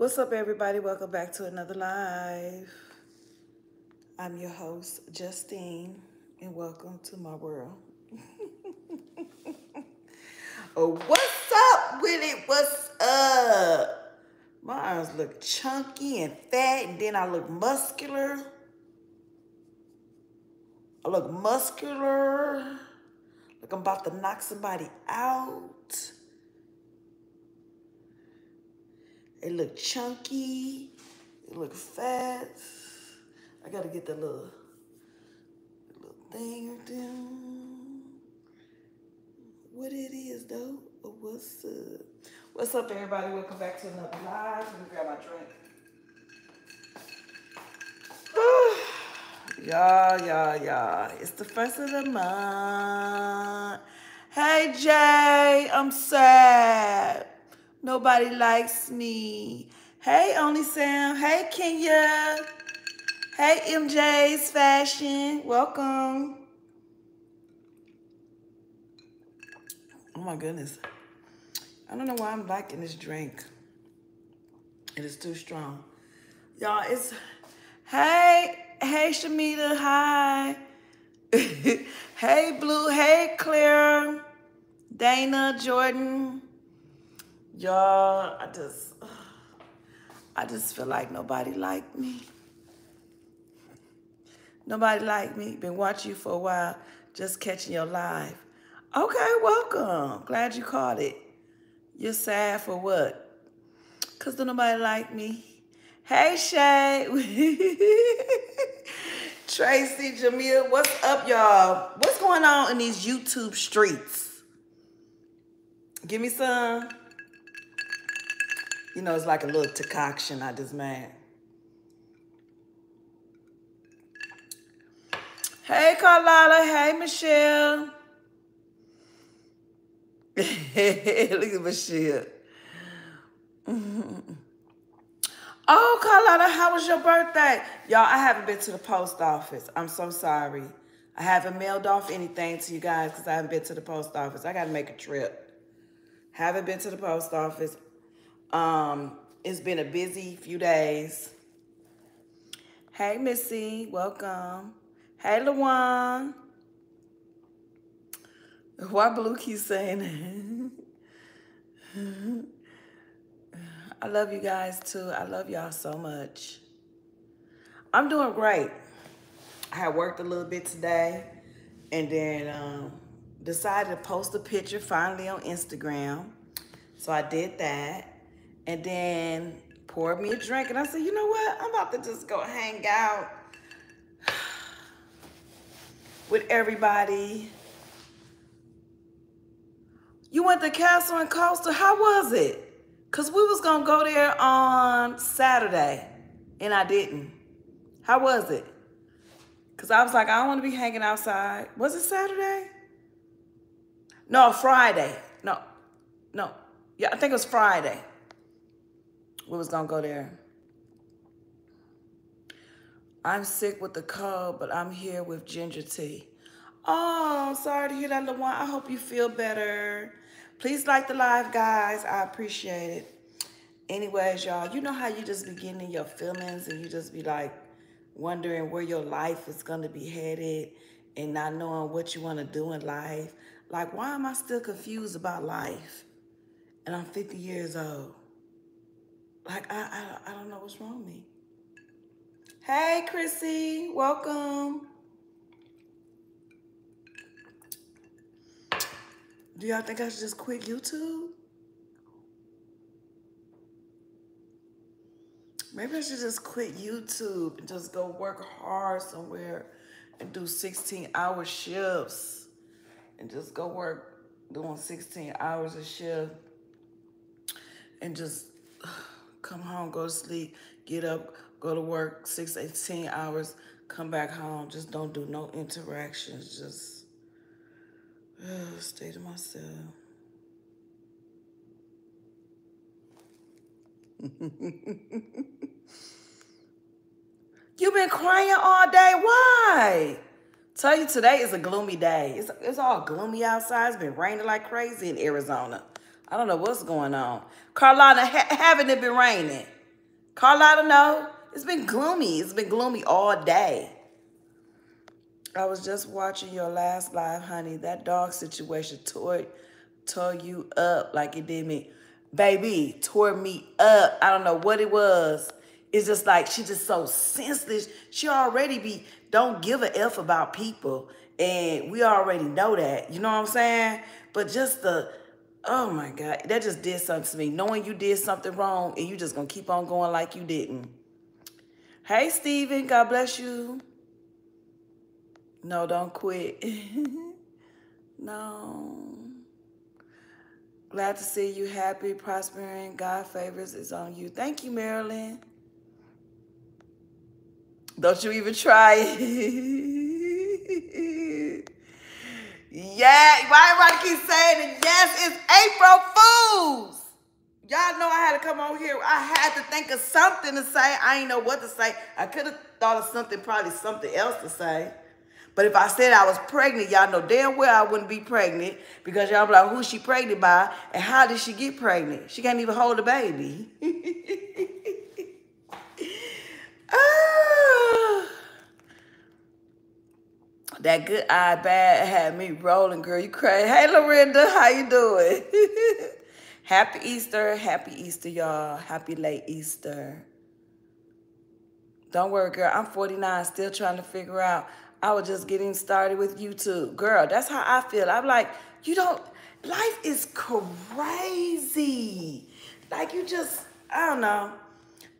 What's up, everybody? Welcome back to another live. I'm your host, Justine, and welcome to my world. Oh, what's up with it? What's up? My arms look chunky and fat, and then I look muscular. Like I'm about to knock somebody out. It look chunky. It look fat. I gotta get the little thing or down. What it is though? What's up? What's up, everybody? Welcome back to another live. Let me grab my drink. Y'all. It's the first of the month. Hey, Jay. I'm sad. Nobody likes me. Hey, Only Sam. Hey, Kenya. Hey, MJ's Fashion. Welcome. Oh, my goodness. I don't know why I'm liking this drink. It is too strong. Y'all, it's... Hey, Shamita. Hi. Hey, Blue. Hey, Claire. Dana, Jordan. Y'all, I just feel like nobody liked me. Nobody liked me. Been watching you for a while. Just catching your live. Okay, welcome. Glad you caught it. You're sad for what? Because nobody liked me. Hey, Shay. Tracy, Jamil, what's up, y'all? What's going on in these YouTube streets? Give me some. You know, it's like a little decoction I just made. Hey, Carlotta. Hey, Michelle. Look at Michelle. Oh, Carlotta, how was your birthday? Y'all, I haven't been to the post office. I'm so sorry. I haven't mailed off anything to you guys because I haven't been to the post office. I got to make a trip. Haven't been to the post office. It's been a busy few days. Hey, Missy, welcome. Hey, LaJuan. Why Blue keeps saying that? I love you guys too. I love y'all so much. I'm doing great. I had worked a little bit today and then decided to post a picture finally on Instagram. So I did that. And then poured me a drink. And I said, you know what? I'm about to just go hang out with everybody. You went to Castle and Costa. How was it? Because we was going to go there on Saturday. And I didn't. How was it? Because I was like, I don't want to be hanging outside. Was it Saturday? No, Friday. No. Yeah, I think it was Friday. We was gonna go there. I'm sick with the cold, but I'm here with ginger tea. Oh, I'm sorry to hear that, LaJuan. I hope you feel better. Please like the live, guys. I appreciate it. Anyways, y'all, you know how you just be getting in your feelings and you just be like wondering where your life is gonna be headed and not knowing what you wanna do in life. Like, why am I still confused about life? And I'm 50 years old. Like, I don't know what's wrong with me. Hey, Chrissy, welcome. Do y'all think I should just quit YouTube? Maybe I should just quit YouTube and just go work hard somewhere and do 16-hour shifts and just go work doing 16 hours a shift and just... come home, go to sleep, get up, go to work, 18 hours, come back home. Just don't do no interactions. Just stay to myself. You've been crying all day. Why? Tell you, today is a gloomy day. It's all gloomy outside. It's been raining like crazy in Arizona. I don't know what's going on. Carlotta, haven't it been raining? Carlotta, no. It's been gloomy. It's been gloomy all day. I was just watching your last live, honey. That dog situation tore you up like it did me. Baby, tore me up. I don't know what it was. It's just like she just so senseless. She already don't give a F about people. And we already know that. You know what I'm saying? But just the, oh my God. That just did something to me. Knowing you did something wrong and you just going to keep on going like you didn't. Hey, Steven. God bless you. No, don't quit. No. Glad to see you happy, prospering. God favors is on you. Thank you, Marilyn. Don't you even try it. Yeah. Why do I keep saying it? Yes, it's April Fools. Y'all know I had to come on here. I had to think of something to say. I ain't know what to say. I could have thought of something, probably something else to say. But if I said I was pregnant, y'all know damn well I wouldn't be pregnant, because y'all be like, who's she pregnant by and how did she get pregnant? She can't even hold a baby. That good eye bad had me rolling, girl. You crazy. Hey, Lorinda, how you doing? Happy Easter. Happy Easter, y'all. Happy late Easter. Don't worry, girl. I'm 49, still trying to figure out. I was just getting started with YouTube. Girl, that's how I feel. I'm like, you don't, life is crazy. Like you just, I don't know.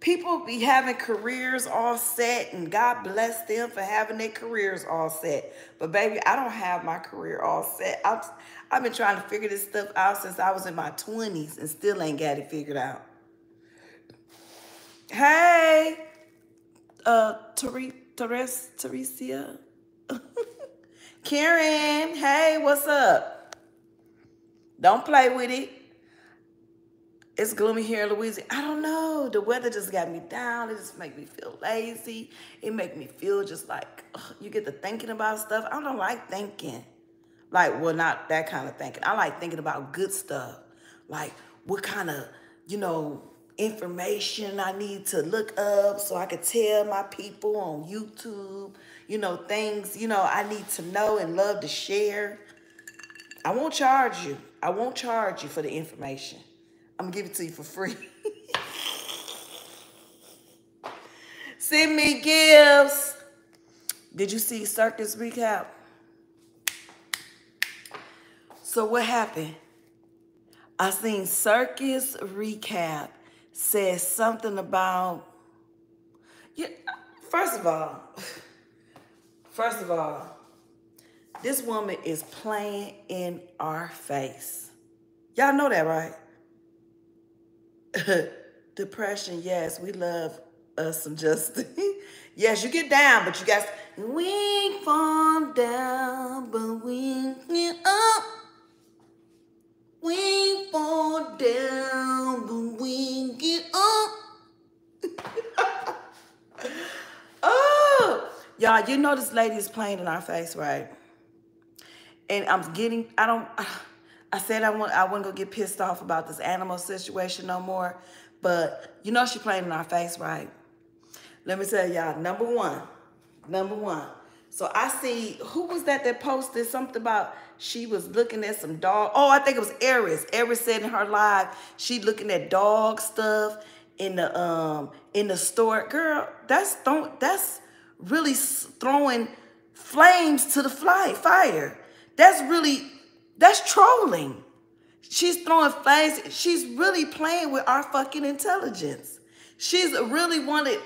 People be having careers all set, and God bless them for having their careers all set. But baby, I don't have my career all set. I've been trying to figure this stuff out since I was in my 20s and still ain't got it figured out. Hey, Teresia. Karen, hey, what's up? Don't play with it. It's gloomy here in Louisiana. I don't know. The weather just got me down. It just make me feel lazy. It make me feel just like, ugh, you get to thinking about stuff. I don't like thinking. Like, well, not that kind of thinking. I like thinking about good stuff. Like, what kind of, you know, information I need to look up so I could tell my people on YouTube, you know, things, you know, I need to know and love to share. I won't charge you. I won't charge you for the information. I'm going to give it to you for free. Send me gifts. Did you see Circus Recap? So what happened? I seen Circus Recap. Says something about, yeah, first of all, this woman is playing in our face. Y'all know that, right? Depression, yes, we love us some Justine. Yes, you get down, but you guys, we fall down, but we get up. We fall down, but we get up. Oh, y'all, you know this lady is playing in our face, right? And I'm getting, I said I wouldn't go get pissed off about this animal situation no more, but you know she playing in our face, right? Let me tell y'all, number one. So I see, who was that posted something about she was looking at some dog. Oh, I think it was Aries. Aries said in her live, she looking at dog stuff in the store. Girl, that's really throwing flames to the fire. That's trolling. She's throwing flames. She's really playing with our fucking intelligence. She's really wanted.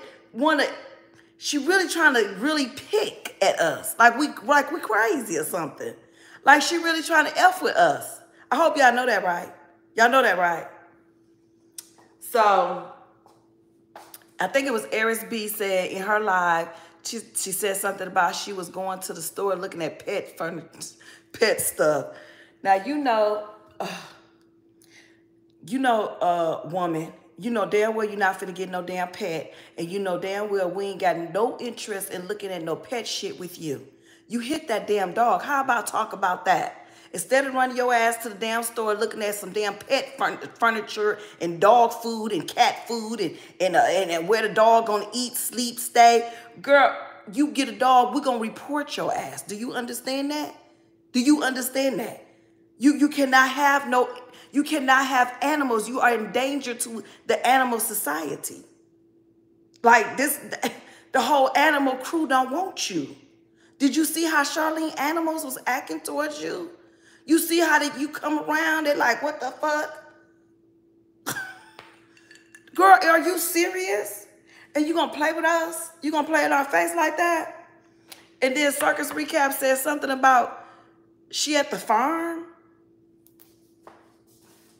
She really trying to really pick at us. Like we crazy or something. Like she really trying to F with us. I hope y'all know that, right? Y'all know that, right? So I think it was Aries B said in her live, she said something about she was going to the store looking at pet furniture, pet stuff. Now, woman, you know damn well you're not finna get no damn pet. And you know damn well we ain't got no interest in looking at no pet shit with you. You hit that damn dog. How about talk about that? Instead of running your ass to the damn store looking at some damn pet furniture and dog food and cat food and where the dog gonna eat, sleep, stay. Girl, you get a dog, we're gonna report your ass. Do you understand that? Do you understand that? You cannot have no, you cannot have animals. You are in danger to the animal society. Like this, the whole animal crew don't want you. Did you see how Charlene Animals was acting towards you? You see how that you come around and like, what the fuck? Girl, are you serious? And you gonna play with us? You gonna play in our face like that? And then Circus Recap said something about she at the farm.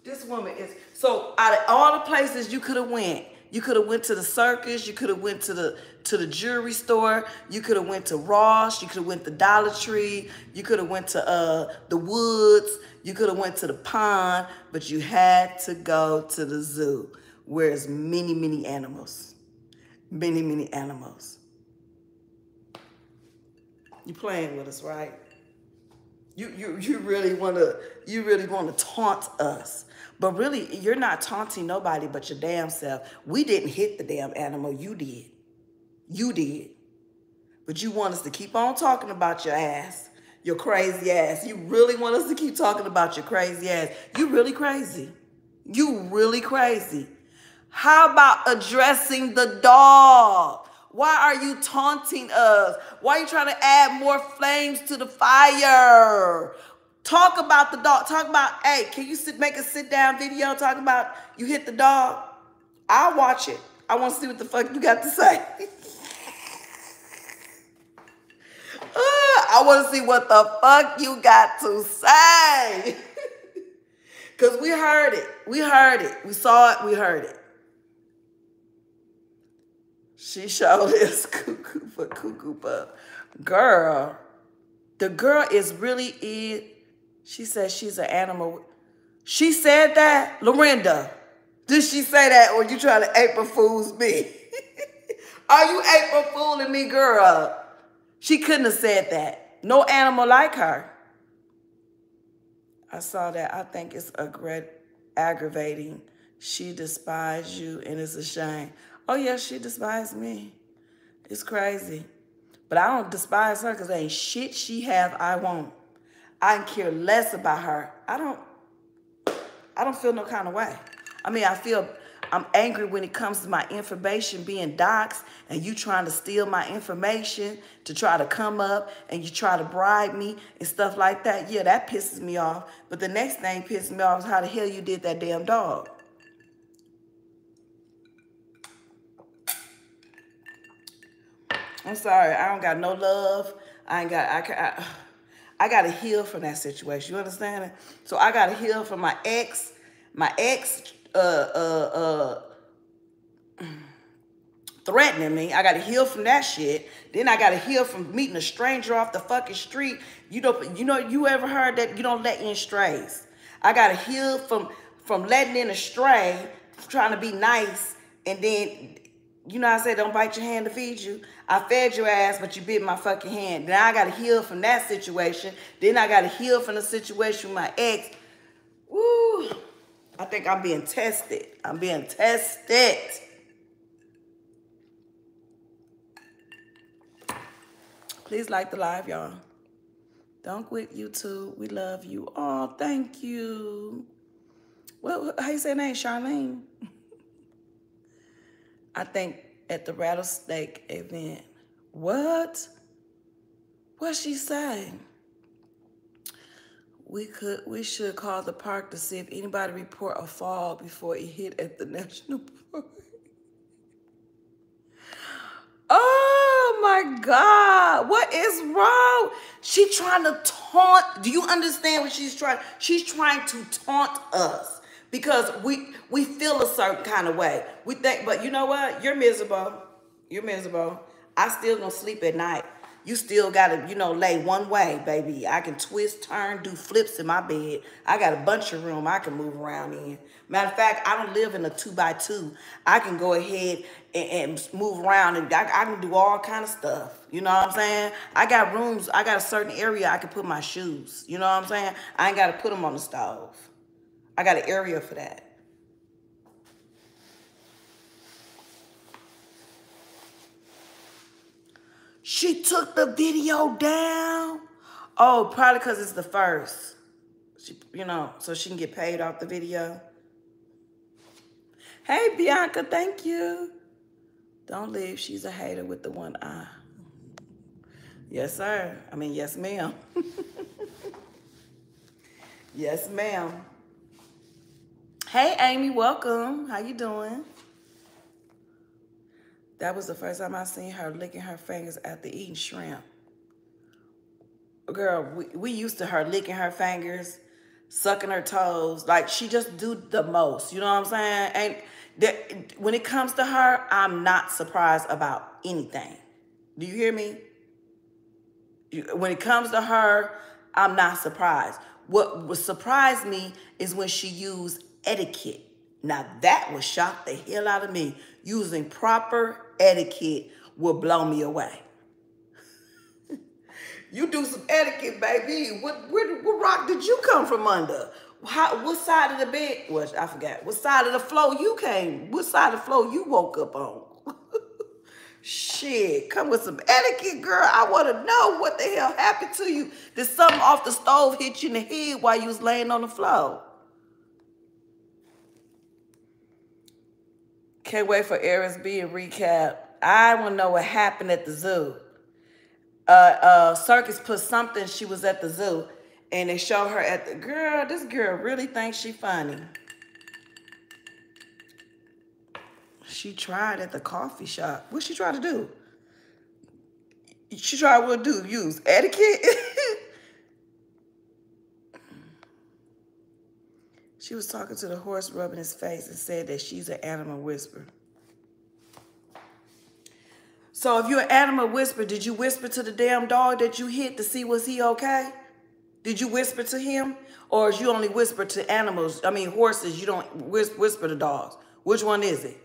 This woman is, so out of all the places you could have went, you could have went to the circus, you could have went to the jewelry store, you could have went to Ross, you could have went to Dollar Tree, you could have went to the woods, you could have went to the pond, but you had to go to the zoo, where there's many, many animals. Many, many animals. You playing with us, right? You really want to taunt us. But really, you're not taunting nobody but your damn self. We didn't hit the damn animal. You did. You did. But you want us to keep on talking about your ass, your crazy ass. You really want us to keep talking about your crazy ass. You really crazy. You really crazy. How about addressing the dog? Why are you taunting us? Why are you trying to add more flames to the fire? Talk about the dog. Talk about, hey, can you make a sit-down video talking about you hit the dog? I'll watch it. I want to see what the fuck you got to say. I want to see what the fuck you got to say. Because we heard it. We heard it. We saw it. We heard it. She showed his cuckoo for cuckoo pup. Girl, the girl is really it. She says she's an animal. She said that? Lorinda, did she say that, or you trying to April Fool's me? Are you April Fooling me, girl? She couldn't have said that. No animal like her. I saw that. I think it's aggravating. She despised you, and it's a shame. Oh, yeah, she despised me. It's crazy. But I don't despise her because there ain't shit she have I won't. I care less about her. I don't feel no kind of way. I mean, I'm angry when it comes to my information being doxxed and you trying to steal my information to try to come up and you try to bribe me and stuff like that. Yeah, that pisses me off. But the next thing pisses me off is how the hell you did that damn dog. I'm sorry. I don't got no love. I got to heal from that situation. You understand that? So I got to heal from my ex. My ex threatening me. I got to heal from that shit. Then I got to heal from meeting a stranger off the fucking street. You ever heard that you don't let in strays? I got to heal from letting in a stray, trying to be nice, and then, you know, I said, don't bite your hand to feed you. I fed your ass, but you bit my fucking hand. Then I got to heal from that situation. Then I got to heal from the situation with my ex. Woo. I think I'm being tested. I'm being tested. Please like the live, y'all. Don't quit YouTube. We love you all. Thank you. Well, how you say her name? Charlene. I think at the rattlesnake event. What? What's she saying? We should call the park to see if anybody report a fall before it hit at the national park. Oh my God. What is wrong? She trying to taunt. Do you understand what she's trying? She's trying to taunt us. Because we feel a certain kind of way. We think, but you know what? You're miserable. You're miserable. I still gonna sleep at night. You still got to, you know, lay one way, baby. I can twist, turn, do flips in my bed. I got a bunch of room I can move around in. Matter of fact, I don't live in a 2x2. I can go ahead and move around, and I can do all kind of stuff. You know what I'm saying? I got rooms. I got a certain area I can put my shoes. You know what I'm saying? I ain't got to put them on the stove. I got an area for that. She took the video down. Oh, probably because it's the first. She, you know, so she can get paid off the video. Hey, Bianca, thank you. Don't leave. She's a hater with the one eye. Yes, sir. I mean, yes, ma'am. Yes, ma'am. Hey, Amy, welcome. How you doing? That was the first time I seen her licking her fingers after eating shrimp. Girl, we used to her licking her fingers, sucking her toes. Like, she just do the most. You know what I'm saying? And when it comes to her, I'm not surprised about anything. Do you hear me? When it comes to her, I'm not surprised. What surprised me is when she used etiquette. Now, that would shock the hell out of me. Using proper etiquette will blow me away. You do some etiquette, baby. What rock did you come from under? What side of the bed? Well, I forgot. What side of the floor you came? What side of the floor you woke up on? Shit, come with some etiquette, girl. I want to know what the hell happened to you. Did something off the stove hit you in the head while you was laying on the floor? Can't wait for Aries B and recap. I want to know what happened at the zoo. Circus put something. She was at the zoo, and they show her at the girl. This girl really thinks she funny. She tried at the coffee shop. What she try to do? She tried what do? Use etiquette. She was talking to the horse, rubbing his face, and said that she's an animal whisperer. So if you're an animal whisperer, did you whisper to the damn dog that you hit to see was he okay? Did you whisper to him? Or is you only whisper to animals? I mean, horses, you don't whisper to dogs. Which one is it?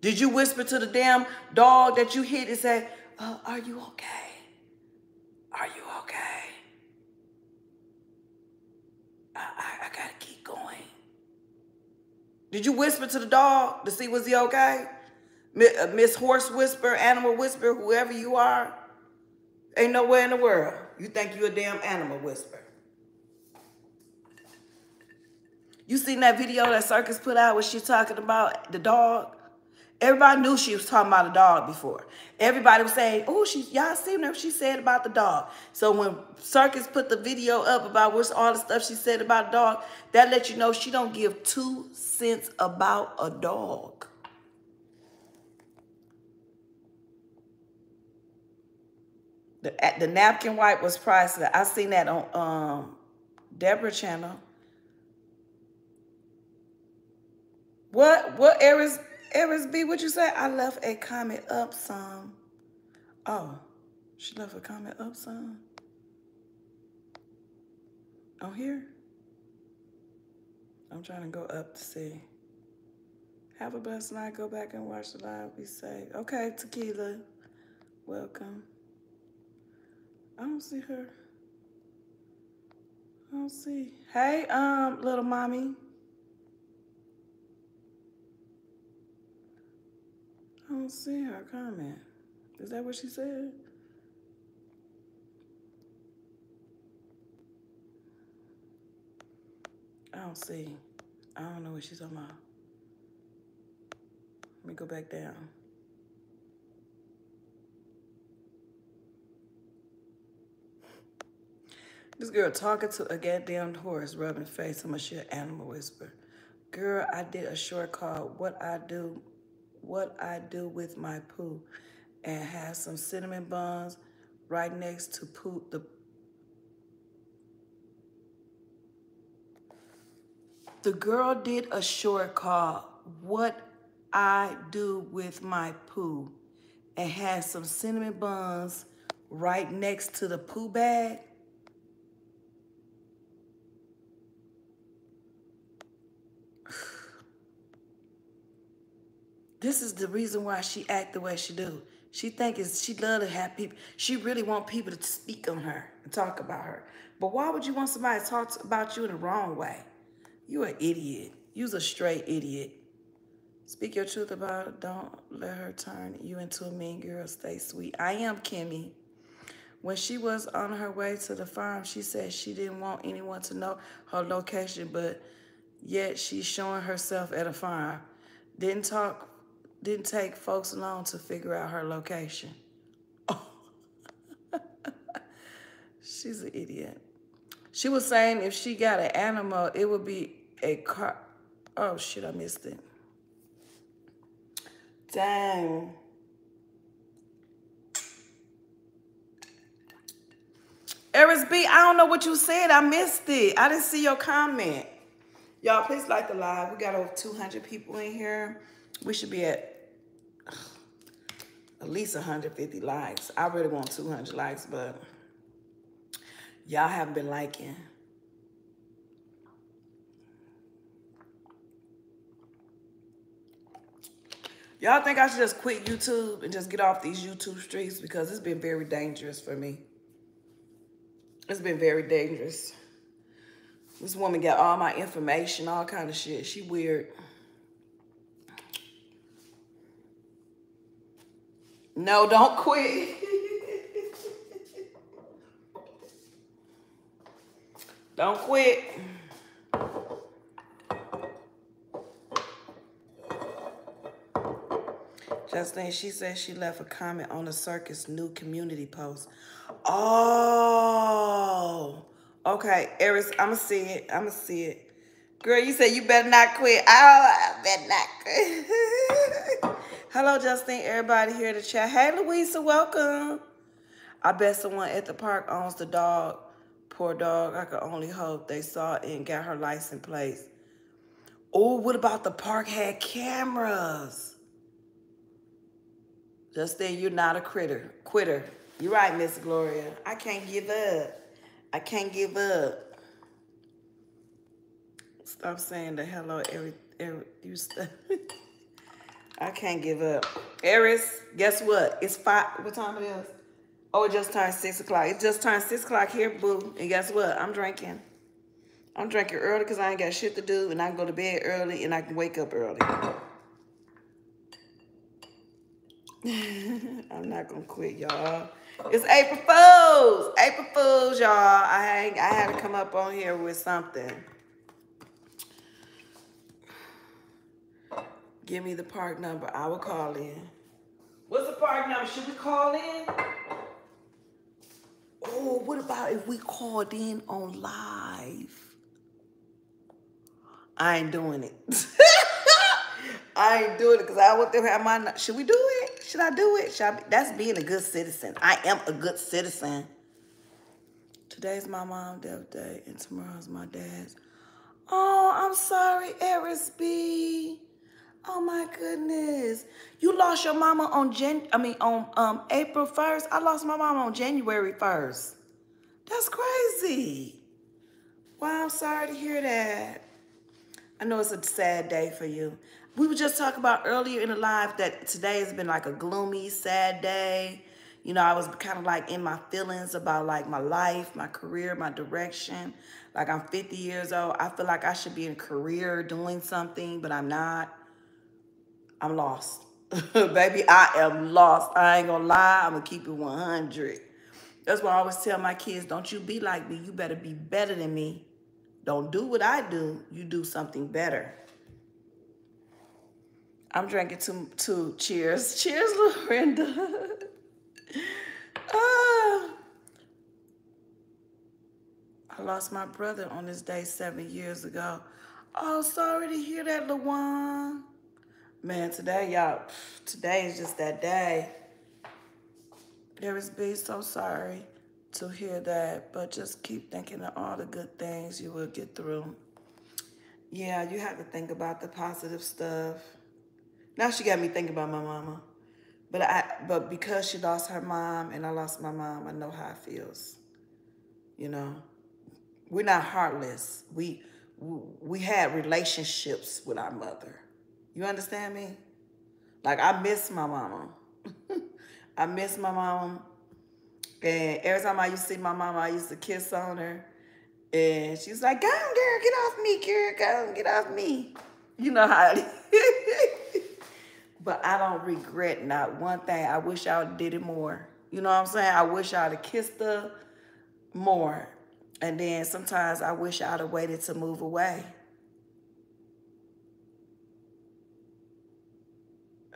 Did you whisper to the damn dog that you hit and say, are you okay? Are you okay? I gotta keep going. Did you whisper to the dog to see was he okay? Miss Horse Whisper, Animal Whisper, whoever you are, ain't nowhere in the world you think you a damn animal whisper. You seen that video that Circus put out where she talking about the dog? Everybody knew she was talking about a dog before. Everybody was saying, oh, y'all seen what she said about the dog. So when Circus put the video up about what's all the stuff she said about a dog, that let you know she don't give 2 cents about a dog. The napkin wipe was priceless. I seen that on Deborah's channel. What Aries... Aries B, what you say? I left a comment up some. Oh, she left a comment up some. On here? I'm trying to go up to see. Have a blessed night. Go back and watch the live. We say, okay, Tequila. Welcome. I don't see her. I don't see. Hey, little mommy. I don't see her comment. Is that what she said? I don't see. I don't know what she's talking about. Let me go back down. This girl talking to a goddamn horse, rubbing face. I'm a shit animal whisper. Girl, I did a short called What I Do With My Poo, and have some cinnamon buns right next to poo. The girl did a short called What I Do With My Poo, and had some cinnamon buns right next to the poo bag. This is the reason why she act the way she do. She think she love to have people. She really want people to speak on her and talk about her. But why would you want somebody to talk about you in the wrong way? You an idiot. You's a straight idiot. Speak your truth about it. Don't let her turn you into a mean girl. Stay sweet. I am, Kimmy. When she was on her way to the farm, she said she didn't want anyone to know her location, but yet she's showing herself at a farm. Didn't take folks long to figure out her location. Oh. She's an idiot. She was saying if she got an animal, it would be a car. Oh, shit, I missed it. Dang. Aries B, I don't know what you said. I missed it. I didn't see your comment. Y'all, please like the live. We got over 200 people in here. We should be at least 150 likes. I really want 200 likes, but y'all haven't been liking. Y'all think I should just quit YouTube and just get off these YouTube streets? Because it's been very dangerous for me. It's been very dangerous. This woman got all my information, all kind of shit. She weird. No, don't quit. Don't quit. Justine, she said she left a comment on the circus new community post. Oh, okay, Aries, I'ma see it. I'ma see it. Girl, you said you better not quit. Oh, I better not quit. Hello, Justine. Everybody here to chat. Hey, Louisa, welcome. I bet someone at the park owns the dog. Poor dog. I could only hope they saw it and got her license plate. Oh, what about the park had cameras? Justine, you're not a critter. Quitter. You're right, Miss Gloria. I can't give up. I can't give up. Stop saying the hello. You stuff. I can't give up. Aries, guess what? It's 5. What time it is? Oh, it just turned 6 o'clock. It just turned 6 o'clock here, boo. And guess what? I'm drinking. I'm drinking early because I ain't got shit to do. And I can go to bed early and I can wake up early. I'm not going to quit, y'all. It's April Fools. April Fools, y'all. I had to come up on here with something. Give me the park number. I will call in. What's the park number? Should we call in? Oh, what about if we called in on live? I ain't doing it. I ain't doing it because I want them to have my... Should we do it? Should I do it? Should I be... That's being a good citizen. I am a good citizen. Today's my mom's death day and tomorrow's my dad's. Oh, I'm sorry, Aries B. Oh my goodness. You lost your mama on April 1st. I lost my mama on January 1st. That's crazy. Wow, I'm sorry to hear that. I know it's a sad day for you. We were just talking about earlier in the live that today has been like a gloomy, sad day. You know, I was kind of like in my feelings about like my life, my career, my direction. Like I'm 50 years old. I feel like I should be in a career doing something, but I'm not. I'm lost. Baby, I am lost. I ain't gonna lie. I'm gonna keep it 100. That's why I always tell my kids, don't you be like me. You better be better than me. Don't do what I do. You do something better. I'm drinking two. Cheers. Cheers, Lorinda. I lost my brother on this day 7 years ago. Oh, sorry to hear that, LaJuan. Man, today, y'all, today is just that day. Aries B, so sorry to hear that, but just keep thinking of all the good things you will get through. Yeah, you have to think about the positive stuff. Now she got me thinking about my mama. But because she lost her mom and I lost my mom, I know how it feels. You know, we're not heartless. We had relationships with our mother. You understand me? Like, I miss my mama. I miss my mama. And every time I used to see my mama, I used to kiss on her. And she's like, "Go on, girl, get off me, girl. Go on, get off me." You know how it is. But I don't regret not one thing. I wish I did it more. You know what I'm saying? I wish I would have kissed her more. And then sometimes I wish I would have waited to move away.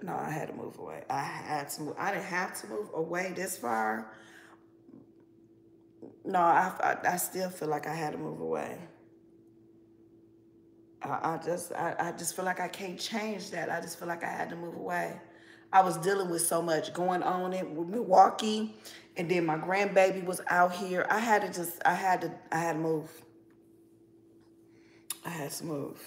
No, I had to move away. I had to move. I didn't have to move away this far. No, I still feel like I had to move away. I just feel like I can't change that. I just feel like I had to move away. I was dealing with so much going on in Milwaukee, and then my grandbaby was out here. I had to move. I had to move.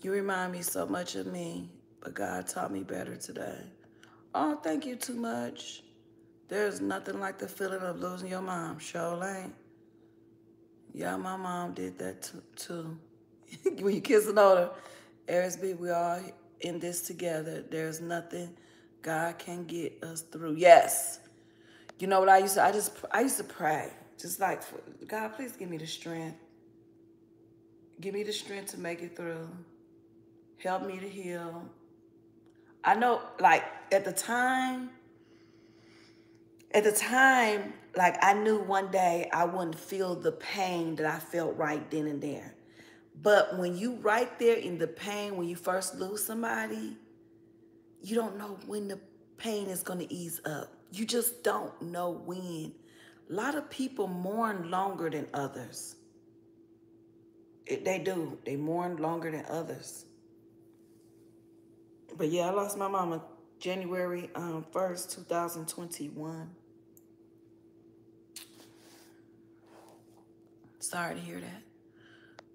You remind me so much of me, but God taught me better today. Oh, thank you too much. There's nothing like the feeling of losing your mom. Sure ain't. Yeah, my mom did that too. When you kissing on her, Aries B, we all in this together. There's nothing God can get us through. Yes. You know what I used to? I used to pray, just like, God, please give me the strength. Give me the strength to make it through. Help me to heal. I know, like, at the time, like, I knew one day I wouldn't feel the pain that I felt right then and there. But when you right there in the pain, when you first lose somebody, you don't know when the pain is going to ease up. You just don't know when. A lot of people mourn longer than others. They do. They mourn longer than others. But yeah, I lost my mama January 1st, 2021. Sorry to hear that.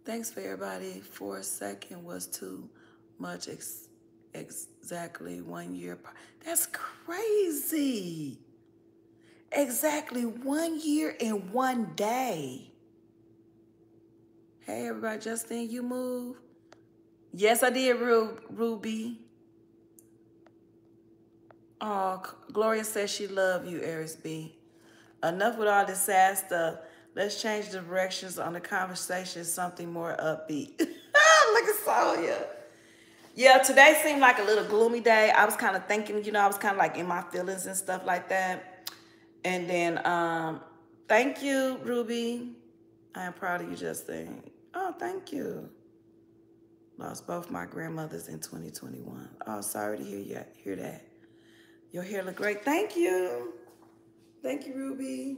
Thanks for everybody. For a second was too much. Exactly 1 year. That's crazy. Exactly 1 year and 1 day. Hey, everybody. Justine, you moved? Yes, I did, Ruby. Oh, Gloria says she love you, Aries B. Enough with all this sad stuff. Let's change directions on the conversation. Something more upbeat. Look at Sonya. Yeah, today seemed like a little gloomy day. I was kind of thinking, you know, I was kind of like in my feelings and stuff like that. And then, thank you, Ruby. I am proud of you, Justine. Oh, thank you. Lost both my grandmothers in 2021. Oh, sorry to hear that. Your hair look great. Thank you. Thank you, Ruby.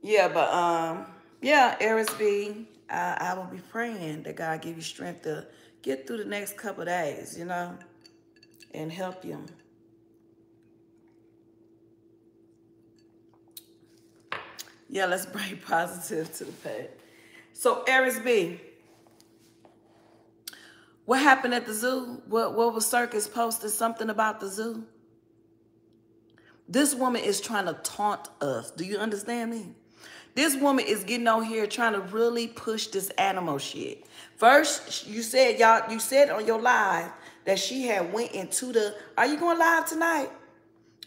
Yeah, but, yeah, Aries B, I will be praying that God give you strength to get through the next couple of days, you know, and help you. Yeah, let's bring positive to the page. So, Aries B, what happened at the zoo? What was Circus posted something about the zoo? This woman is trying to taunt us. Do you understand me? This woman is getting on here trying to really push this animal shit. First, you said on your live that she had went into the... Are you going live tonight?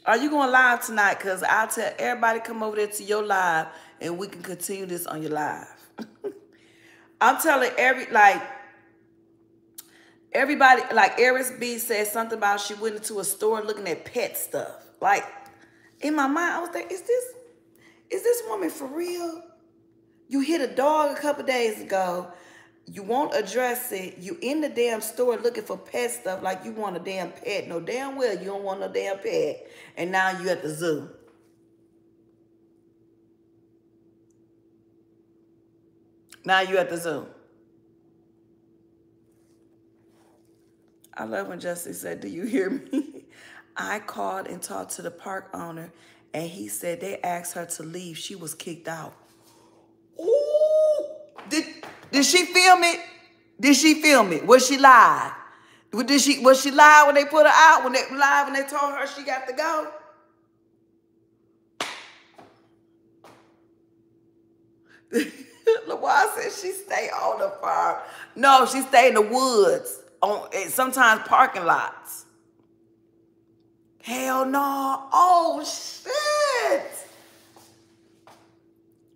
Are you going live tonight? Because I'll tell everybody come over there to your live and we can continue this on your live. I'm telling everybody, like Aries B said something about she went into a store looking at pet stuff. Like, in my mind, I was like, is this woman for real? You hit a dog a couple days ago. You won't address it. You in the damn store looking for pet stuff like you want a damn pet. No damn well, you don't want no damn pet. And now you at the zoo. Now you at the zoo. I love when Justine said, "Do you hear me?" I called and talked to the park owner, and he said they asked her to leave. She was kicked out. Ooh. Did she film it? Did she film it? Was she live? Was she live when they put her out? When they told her she got to go? LaWan said she stay on the farm. No, she stay in the woods. On sometimes parking lots. Hell no. Oh, shit.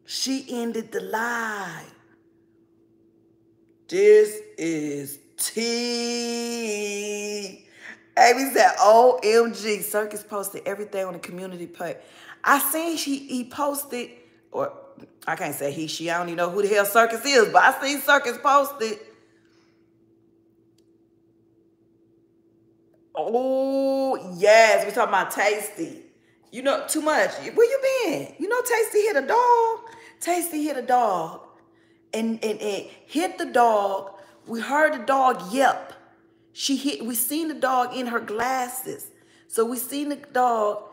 She ended the lie. This is tea. Amy said, OMG. Circus posted everything on the community page. I seen he posted, or I can't say he, she. I don't even know who the hell Circus is, but I seen Circus posted. Oh, yes. We're talking about Tasty. You know, too much. Where you been? You know, Tasty hit a dog. Tasty hit a dog. And hit the dog. We heard the dog yelp. We seen the dog in her glasses. So we seen the dog.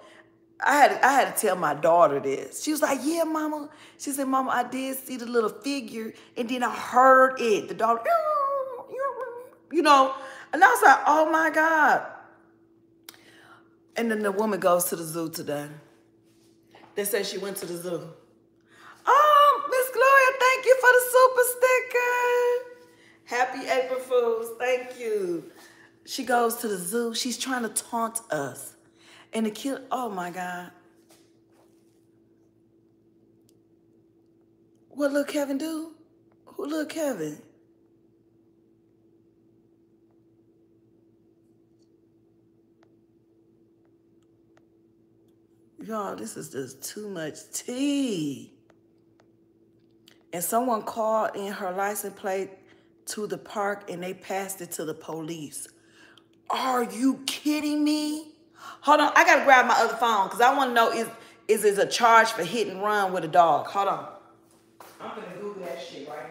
I had to tell my daughter this. She was like, yeah, Mama. She said, Mama, I did see the little figure, and then I heard it. The dog, you know. And I was like, oh, my God. And then the woman goes to the zoo today. They say she went to the zoo. Oh, Miss Gloria, thank you for the super sticker. Happy April Fools. Thank you. She goes to the zoo. She's trying to taunt us. And the kid, oh, my God. What little Kevin do? Who little Kevin? Y'all, this is just too much tea. And someone called in her license plate to the park, and they passed it to the police. Are you kidding me? Hold on, I gotta grab my other phone because I want to know is a charge for hit and run with a dog? Hold on. I'm gonna Google that shit right now.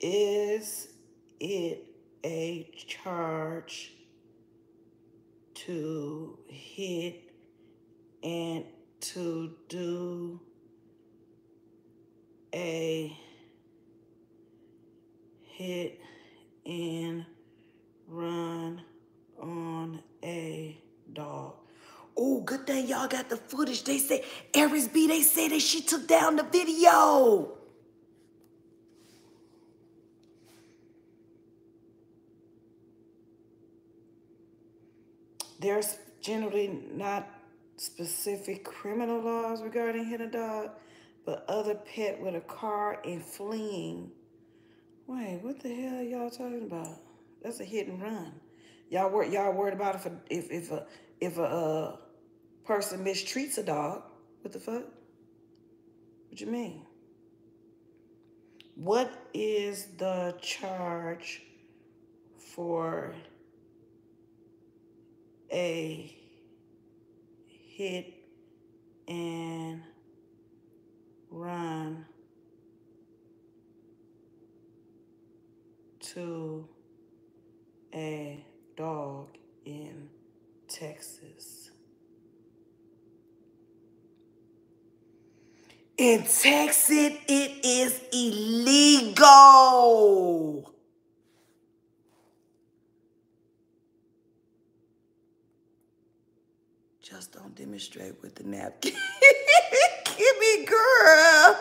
Is it a charge to hit and to do a hit and run on a dog? Oh, good thing y'all got the footage. They say, Aries B, they say that she took down the video. There's generally not specific criminal laws regarding hitting a dog, but other pet with a car and fleeing. Wait, what the hell are y'all talking about? That's a hit and run. Y'all worried about if a person mistreats a dog? What the fuck? What you mean? What is the charge for a hit and run to a dog in Texas? In Texas, it is illegal. Just don't demonstrate with the napkin. Gimme, girl.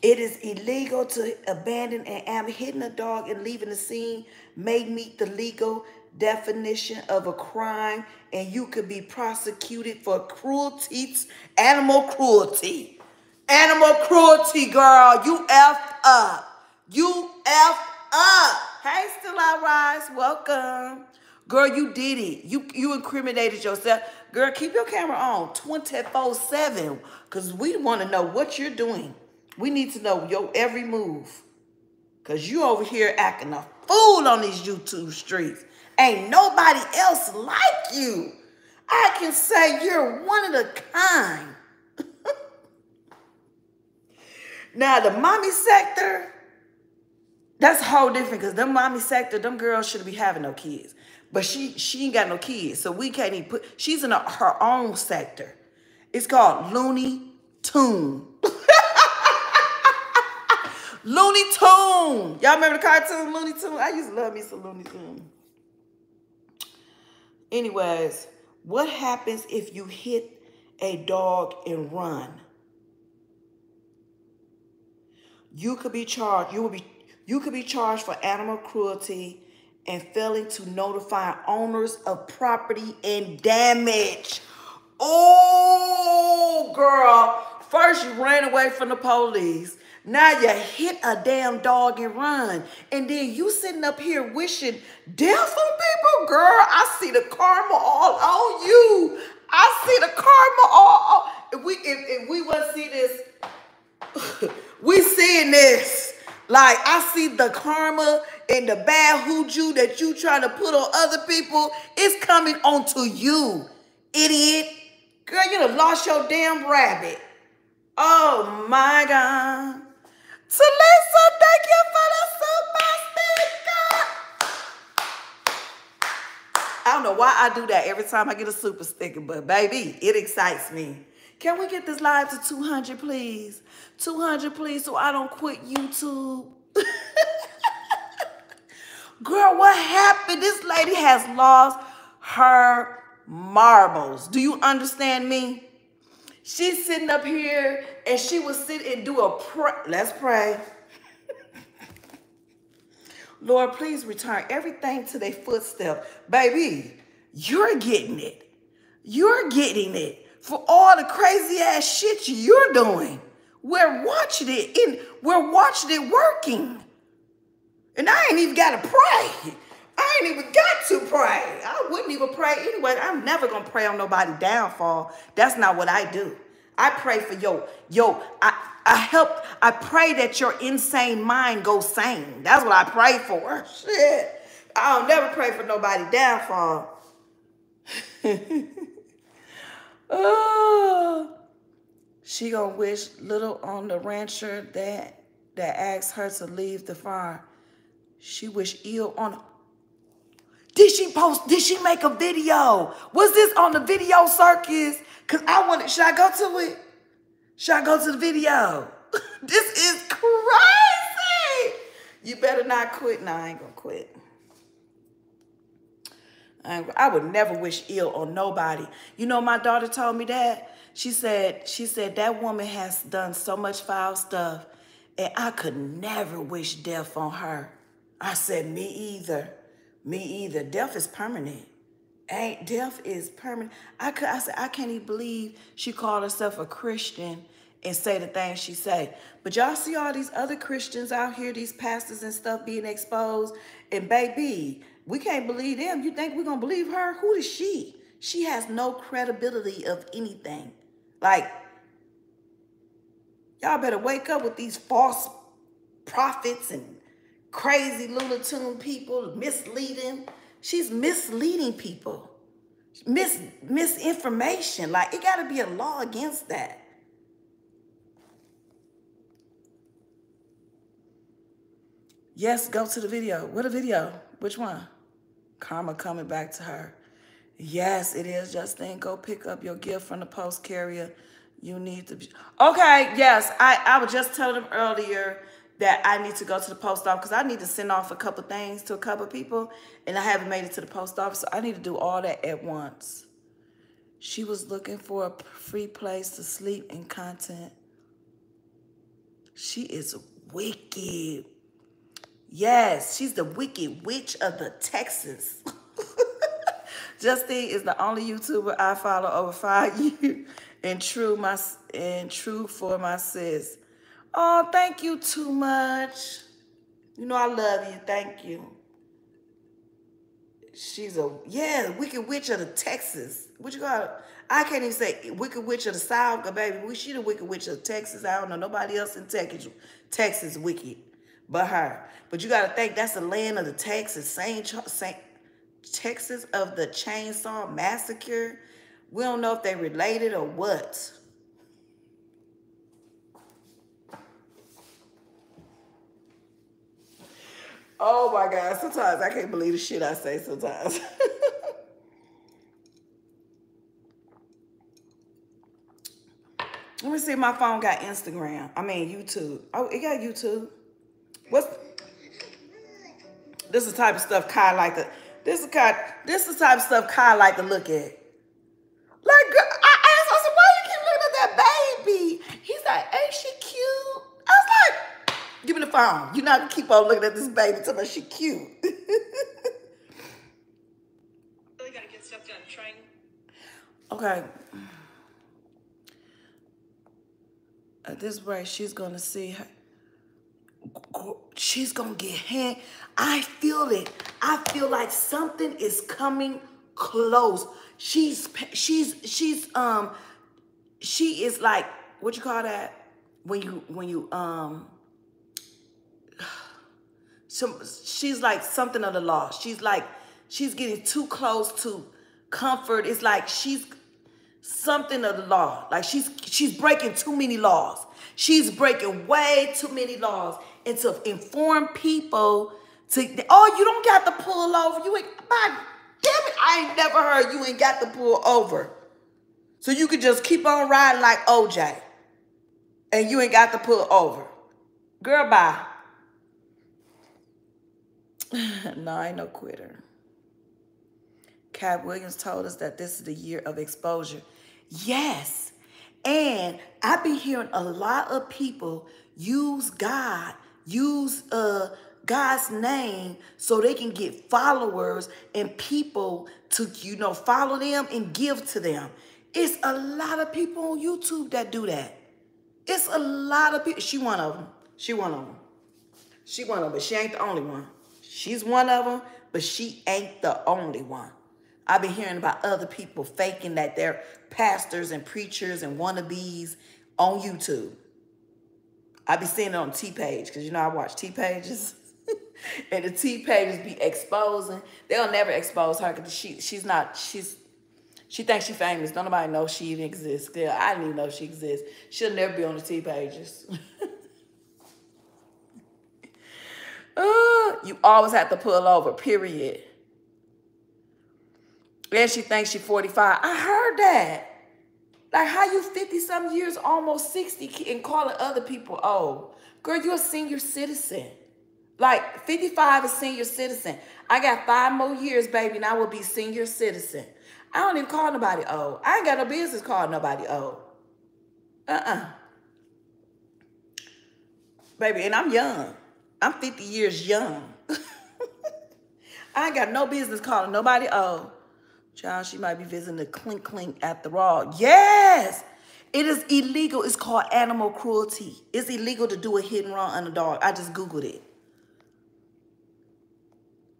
It is illegal to abandon and hitting a dog and leaving the scene may meet the legal definition of a crime, and you could be prosecuted for cruelty, animal cruelty. Animal cruelty, girl. You F up. You F up. Hey, Still I Rise. Welcome. Girl, you did it. You incriminated yourself. Girl, keep your camera on 24/7 because we want to know what you're doing. We need to know your every move because you over here acting a fool on these YouTube streets. Ain't nobody else like you. I can say you're one of the kind. Now, the mommy sector, that's a whole different because them mommy sector, them girls shouldn't be having no kids. But she ain't got no kids, so we can't even put... She's in her own sector. It's called Looney Tune. Looney Tune. Y'all remember the cartoon Looney Tune? I used to love me some Looney Tune. Anyways, what happens if you hit a dog and run? You could be charged. You could be charged for animal cruelty and failing to notify owners of property and damage. Oh, girl. First, you ran away from the police. Now you hit a damn dog and run. And then you sitting up here wishing death on people. Girl, I see the karma all on you. I see the karma all on... If we want to see this... We seeing this. Like, I see the karma and the bad hoodoo that you trying to put on other people. It's coming onto you, idiot. Girl, you done lost your damn rabbit. Oh, my God. So listen, thank you for the super sticker. I don't know why I do that every time I get a super sticker, but, baby, it excites me. Can we get this live to 200, please? 200, please, so I don't quit YouTube. Girl, what happened? This lady has lost her marbles. Do you understand me? She's sitting up here, and she will sit and do a prayer. Let's pray. Lord, please return everything to their footstep. Baby, you're getting it. You're getting it. For all the crazy ass shit you're doing. We're watching it working. And I ain't even gotta pray. I ain't even got to pray. I wouldn't even pray anyway. I'm never gonna pray on nobody's downfall. That's not what I do. I pray for I pray that your insane mind goes sane. That's what I pray for. Shit. I'll never pray for nobody's downfall. Oh, she gonna wish little on the rancher that asked her to leave the farm. She wish ill on her. Did she post? Did she make a video? Was this on the video circus? Cause I want it. Should I go to it? Should I go to the video? This is crazy. You better not quit. No, I ain't gonna quit. I would never wish ill on nobody. You know, my daughter told me that. She said, that woman has done so much foul stuff, and I could never wish death on her. I said, me either. Me either. Death is permanent. Ain't death is permanent. I said, I can't even believe she called herself a Christian and say the things she say. But y'all see all these other Christians out here, these pastors and stuff being exposed, and baby, we can't believe them. You think we're going to believe her? Who is she? She has no credibility of anything. Like, y'all better wake up with these false prophets and crazy Looney Tune people misleading. She's misleading people. Misinformation. Like, it got to be a law against that. Yes, go to the video. What a video. Which one? Karma coming back to her. Yes, it is, Justine. Go pick up your gift from the post carrier. You need to be... Okay, yes. I was just telling them earlier that I need to go to the post office because I need to send off a couple things to a couple people, and I haven't made it to the post office, so I need to do all that at once. She was looking for a free place to sleep and content. She is wicked. Yes, she's the wicked witch of the Texas. Justine is the only YouTuber I follow over 5 years and true for my sis. Oh, thank you too much. You know I love you. Thank you. She's a, yeah, Wicked Witch of the Texas. What you call it? I can't even say Wicked Witch of the South, but baby, she the Wicked Witch of Texas. I don't know nobody else in Texas wicked but her. But you got to think that's the land of the Texas. Texas of the Chainsaw Massacre. We don't know if they related or what. Oh my God, sometimes I can't believe the shit I say sometimes. Let me see if my phone got Instagram. I mean, YouTube. Oh, it got YouTube. What's this is the type of stuff Kai like to this is the type of stuff Kai like to look at. Like I asked, I said, why you keep looking at that baby? He's like, ain't she cute? I was like, give me the phone. You're not going to keep on looking at this baby talking about she cute. Really got to get stuff done. Trying. Okay. At this rate, she's going to see her. She's going to get hit. I feel it. I feel like something is coming close. She is like, what you call that? She's like something of the law. She's like, she's getting too close to comfort. It's like she's something of the law. Like she's breaking too many laws. She's breaking way too many laws. And to inform people to, oh, you don't got to pull over. You ain't, God damn it, I ain't never heard you ain't got to pull over. So you could just keep on riding like OJ. And you ain't got to pull over. Girl, bye. No, I ain't no quitter. Cat Williams told us that this is the year of exposure. Yes. And I've been hearing a lot of people use God, use God's name so they can get followers and people to, you know, follow them and give to them. It's a lot of people on YouTube that do that. It's a lot of people. She one of them, but she ain't the only one. She's one of them, but she ain't the only one. I've been hearing about other people faking that they're pastors and preachers and wannabes on YouTube. I've been seeing it on T-Page because, you know, I watch T-Pages. And the T-Pages be exposing. They'll never expose her because she thinks she's famous. Don't nobody know she even exists. Girl, I didn't even know she exists. She'll never be on the T-Pages. You always have to pull over, period. And she thinks she's 45. I heard that. Like, how you 50-something years, almost 60, and calling other people old. Girl, you're a senior citizen. Like, 55 is senior citizen. I got 5 more years, baby, and I will be senior citizen. I don't even call nobody old. I ain't got no business calling nobody old. Baby, and I'm young. I'm 50 years young. I ain't got no business calling nobody old. Child, she might be visiting the clink clink after all. Yes! It is illegal. It's called animal cruelty. It's illegal to do a hit and run on a dog. I just Googled it.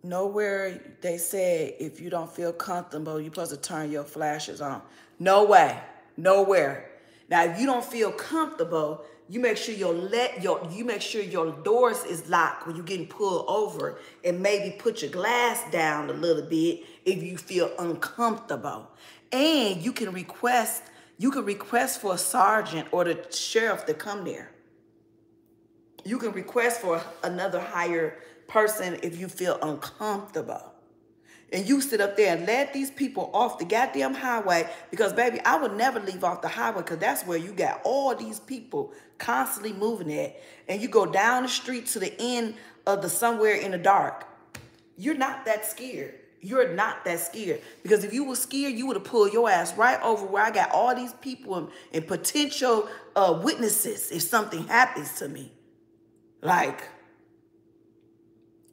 Nowhere they said if you don't feel comfortable, you're supposed to turn your flashes on. No way. Nowhere. Now, if you don't feel comfortable, you make sure your doors is locked when you're getting pulled over, and maybe put your glass down a little bit if you feel uncomfortable. And you can request for a sergeant or the sheriff to come there. You can request for another higher person if you feel uncomfortable. And you sit up there and let these people off the goddamn highway, because, baby, I would never leave off the highway because that's where you got all these people constantly moving at. And you go down the street to the end of the somewhere in the dark. You're not that scared. You're not that scared, because if you were scared, you would have pulled your ass right over where I got all these people and potential witnesses if something happens to me. Like...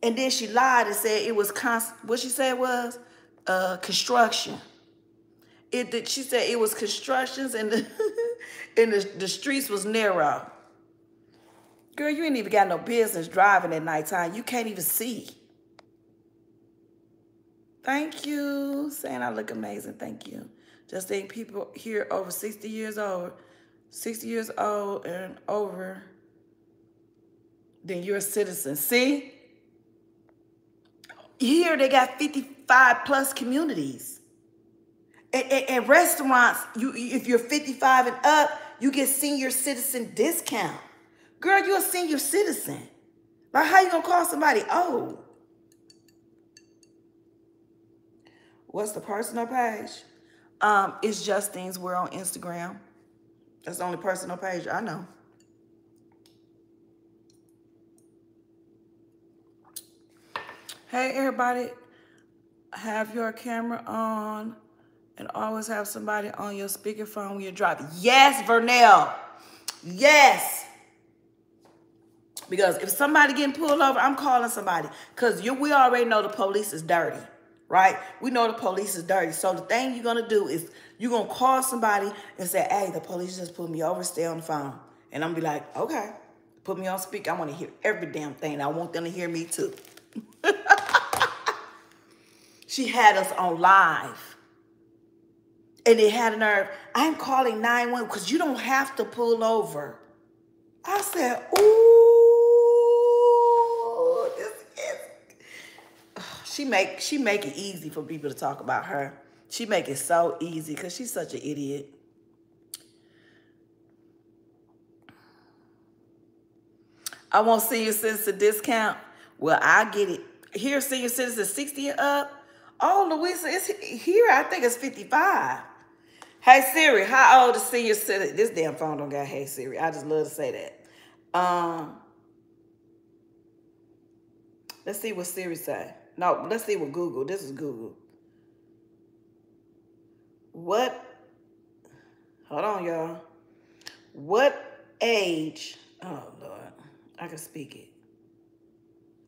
And then she lied and said it was what she said was construction. She said it was constructions and the streets was narrow. Girl, you ain't even got no business driving at nighttime. You can't even see. Thank you. Saying I look amazing. Thank you. Just think people here over 60 years old, 60 years old and over, then you're a citizen. See? Here they got 55 plus communities. And restaurants, if you're 55 and up, you get senior citizen discount. Girl, you're a senior citizen. Like, how you gonna call somebody old? What's the personal page? It's Justine's World on Instagram. That's the only personal page I know. Hey, everybody. Have your camera on and always have somebody on your speakerphone when you're driving. Yes, Vernell. Yes. Because if somebody getting pulled over, I'm calling somebody. Because we already know the police is dirty, right? We know the police is dirty. So the thing you're going to do is you're going to call somebody and say, hey, the police just pulled me over. Stay on the phone. And I'm going to be like, okay. Put me on speaker. I want to hear every damn thing. I want them to hear me too. She had us on live. And they had a nerve. I'm calling 911 because you don't have to pull over. I said, ooh. She make it easy for people to talk about her. She make it so easy because she's such an idiot. I won't see your citizen discount. Well, I get it. Here, senior citizen 60 and up. Oh, Louisa, it's here. I think it's 55. Hey, Siri, how old is senior citizen? This damn phone don't got hey, Siri. I just love to say that. Let's see what Siri say. No, let's see what Google. This is Google. What? Hold on, y'all. What age? Oh, Lord. I can speak it.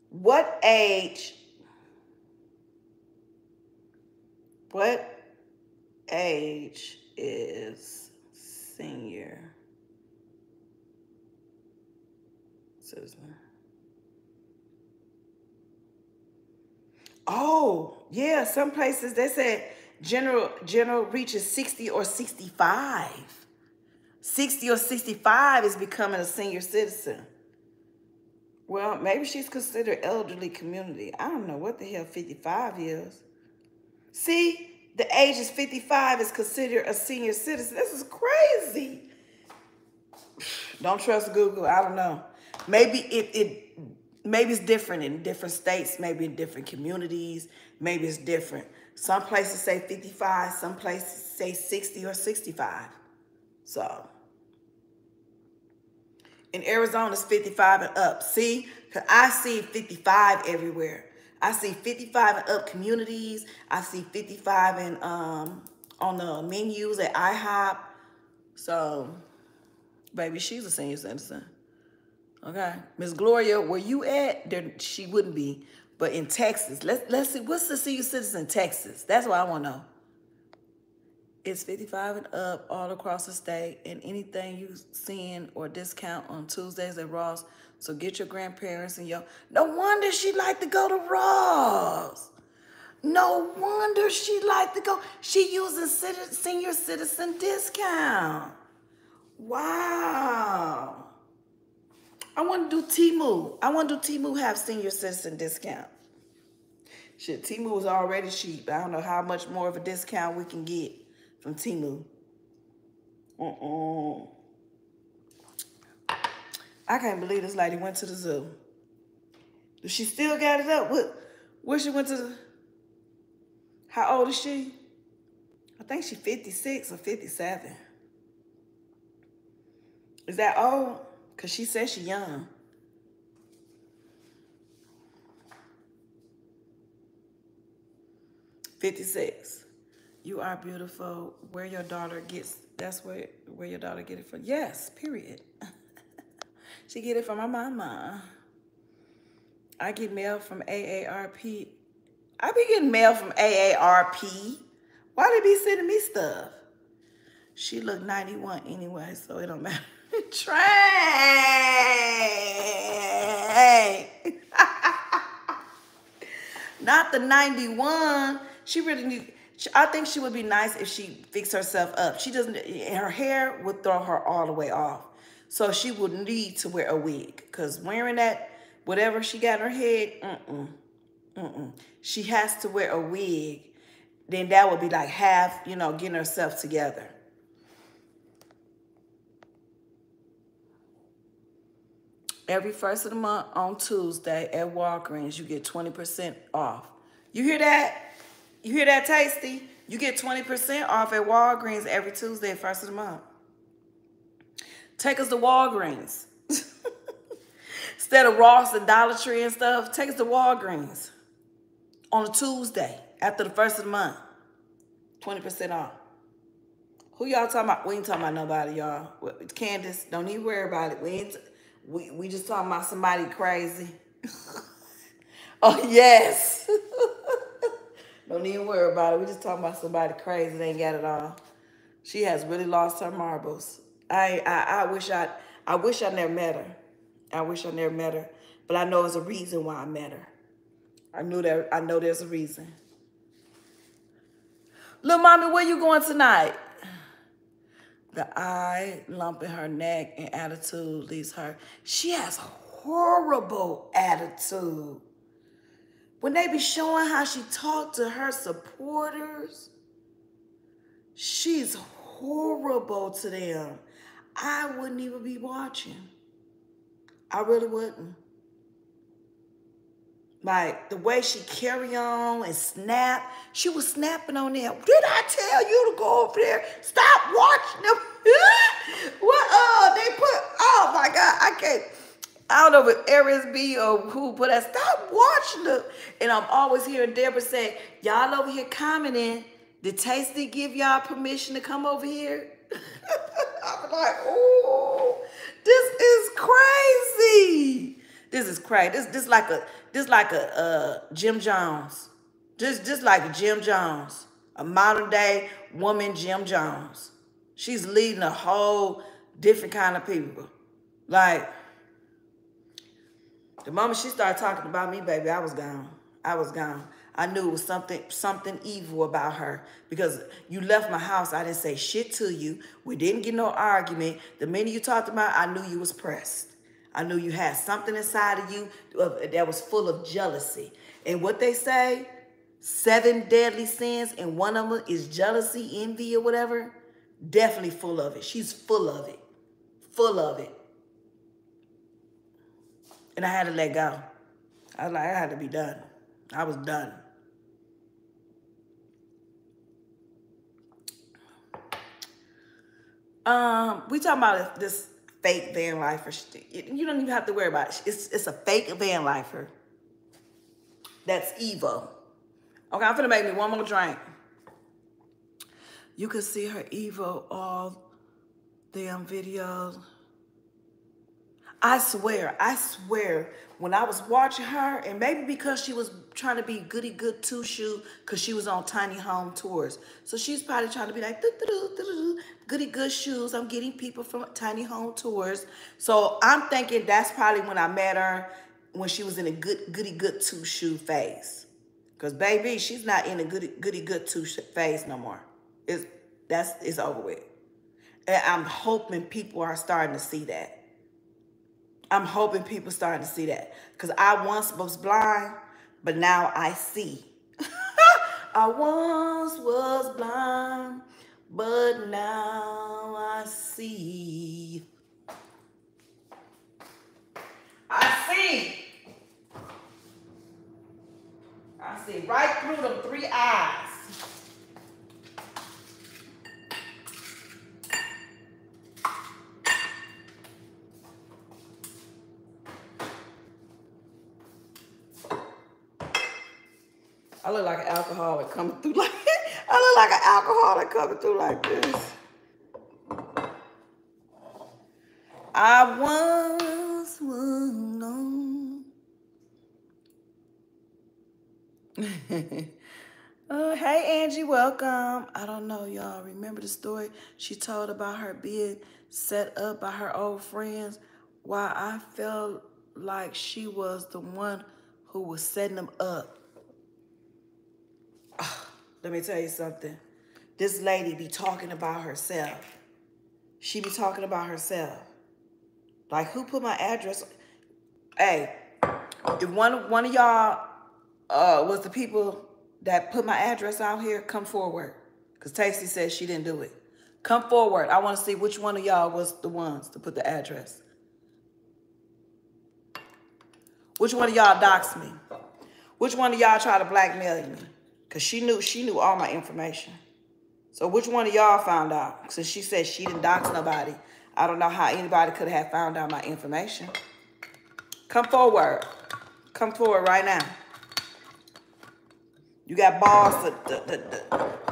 What age? What age is senior citizen? Oh, yeah, some places they said general reaches 60 or 65. 60 or 65 is becoming a senior citizen. Well, maybe she's considered elderly community. I don't know what the hell 55 is. See, the age is 55 is considered a senior citizen. This is crazy. Don't trust Google. I don't know. Maybe maybe it's different in different states, maybe in different communities, maybe it's different. Some places say 55, some places say 60 or 65. So, in Arizona, it's 55 and up. See, because I see 55 everywhere. I see 55 and up communities. I see 55 and on the menus at IHOP. So, baby, she's a senior citizen. Okay, Miss Gloria, where you at? There, she wouldn't be, but in Texas, let's see what's the senior citizen in Texas. That's what I want to know. It's 55 and up all across the state, and anything you seeing or discount on Tuesdays at Ross. So get your grandparents and your. No wonder she liked to go to Ross. No wonder she liked to go. She using senior citizen discount. Wow. I want to do Temu. I want to do Temu have senior citizen discount. Shit, Temu is already cheap. I don't know how much more of a discount we can get from Temu. I can't believe this lady went to the zoo. Does she still got it up? Where she went to the... How old is she? I think she's 56 or 57. Is that old? Because she says she's young. "56. You are beautiful. Where your daughter gets, that's where your daughter get it from." Yes, period. She get it from my mama. I get mail from AARP. I be getting mail from AARP. Why they be sending me stuff? She look 91 anyway, so it don't matter. Train. Hey. Not the 91. She really needs... I think she would be nice if she fixed herself up. She doesn't... Her hair would throw her all the way off. So she would need to wear a wig. Because wearing that, whatever she got in her head, she has to wear a wig. Then that would be like half, you know, getting herself together. Every first of the month on Tuesday at Walgreens, you get 20% off. You hear that? You hear that, Tasty? You get 20% off at Walgreens every Tuesday at first of the month. Take us to Walgreens. Instead of Ross and Dollar Tree and stuff, take us to Walgreens on a Tuesday after the first of the month. 20% off. Who y'all talking about? We ain't talking about nobody, y'all. Candace, don't even worry about it. We just talking about somebody crazy. Oh, yes. Don't even worry about it. We just talking about somebody crazy that ain't got it all. She has really lost her marbles. I wish I never met her. I wish I never met her. But I know there's a reason why I met her. I know there's a reason. Little mommy, where you going tonight? The eye lump in her neck and attitude leaves her. She has a horrible attitude. When they be showing how she talked to her supporters, she's horrible to them. I wouldn't even be watching. I really wouldn't. Like, the way she carry on and snap. She was snapping on them. Did I tell you to go over there? Stop watching them. What? They put, oh, my God, I can't. I don't know if it's Aries B or who, but I stopped watching them. And I'm always hearing Deborah say, y'all over here commenting. Did Tasty give y'all permission to come over here? I'm like, oh, this is crazy. This is crazy. This like a Jim Jones. Just like Jim Jones, a modern day woman, Jim Jones. She's leading a whole different kind of people. Like, the moment she started talking about me, baby, I was gone. I was gone. I knew it was something evil about her, because you left my house. I didn't say shit to you. We didn't get no argument. The minute you talked about it, I knew you was pressed. I knew you had something inside of you that was full of jealousy. And what they say, 7 deadly sins, and one of them is jealousy, envy, or whatever. Definitely full of it. She's full of it. Full of it. And I had to let go. I was like, I had to be done. I was done. We talking about this fake van lifer. You don't even have to worry about it. It's a fake van lifer. That's evil. Okay, I'm finna make me one more drink. You can see her evil all damn videos. I swear, when I was watching her, and maybe because she was trying to be goody-good two-shoe, because she was on Tiny Home Tours. So she's probably trying to be like, goody-good shoes. I'm getting people from Tiny Home Tours. So I'm thinking that's probably when I met her, when she was in a goody-good two-shoe phase. Because, baby, she's not in a goody-good two-shoe phase no more. It's over with. And I'm hoping people are starting to see that. I'm hoping people starting to see that. Because I once was blind, but now I see. I once was blind, but now I see. I see. I see right through the 3 eyes. I look like an alcoholic coming through like this. I look like an alcoholic coming through like this. I once was known. Oh, hey, Angie, welcome. I don't know, y'all. Remember the story she told about her being set up by her old friends? Why I felt like she was the one who was setting them up. Let me tell you something. This lady be talking about herself. She be talking about herself. Like, who put my address? Hey, if one of y'all was the people that put my address out here, come forward. Because Tasty says she didn't do it. Come forward. I want to see which one of y'all was the ones to put the address. Which one of y'all doxed me? Which one of y'all tried to blackmail me? Because she knew all my information. So which one of y'all found out? Because she said she didn't dox nobody. I don't know how anybody could have found out my information. Come forward. Come forward right now. You got balls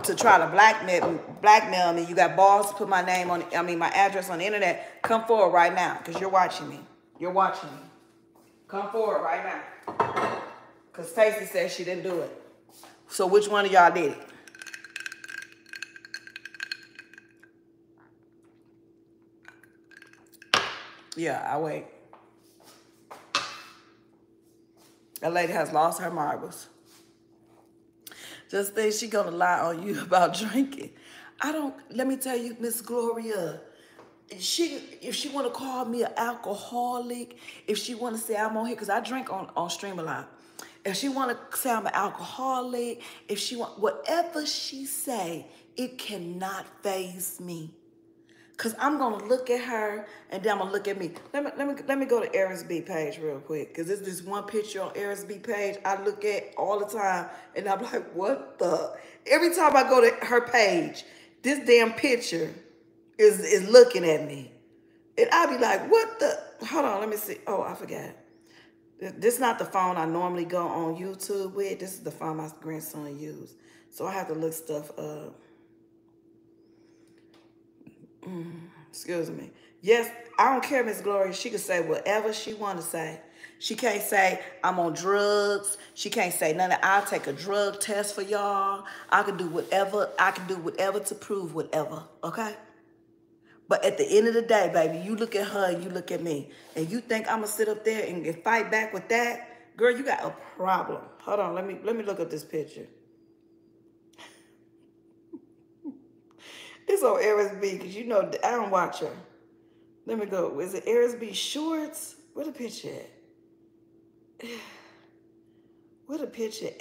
to try to blackmail me. You got balls to put my name on, my address on the internet. Come forward right now, because you're watching me. You're watching me. Come forward right now. Because Stacey said she didn't do it. So which one of y'all did it? Yeah, I wait. That lady has lost her marbles. Just think she gonna lie on you about drinking. Let me tell you, Miss Gloria, if she wanna call me an alcoholic, if she wanna say I'm on here, cause I drink on stream a lot. If she wanna say I'm an alcoholic, if she want, whatever she say, it cannot faze me. Cause I'm gonna look at her and then I'm gonna look at me. Let me go to Aries B page real quick. Cause there's this one picture on Aries B page I look at all the time and I'm like, what the? Every time I go to her page, this damn picture is looking at me. And I be like, what the? Hold on, let me see. Oh, I forgot. This is not the phone I normally go on YouTube with. This is the phone my grandson used. So I have to look stuff up. Excuse me. Yes, I don't care, Miss Gloria. She can say whatever she want to say. She can't say, I'm on drugs. She can't say nothing. I'll take a drug test for y'all. I can do whatever. I can do whatever to prove whatever, okay? But at the end of the day, baby, you look at her and you look at me, and you think I'm going to sit up there and fight back with that? Girl, you got a problem. Hold on. Let me look up this picture. It's on Aries B, because you know I don't watch her. Let me go. Is it Aries B shorts? Where the picture at? Where the picture at?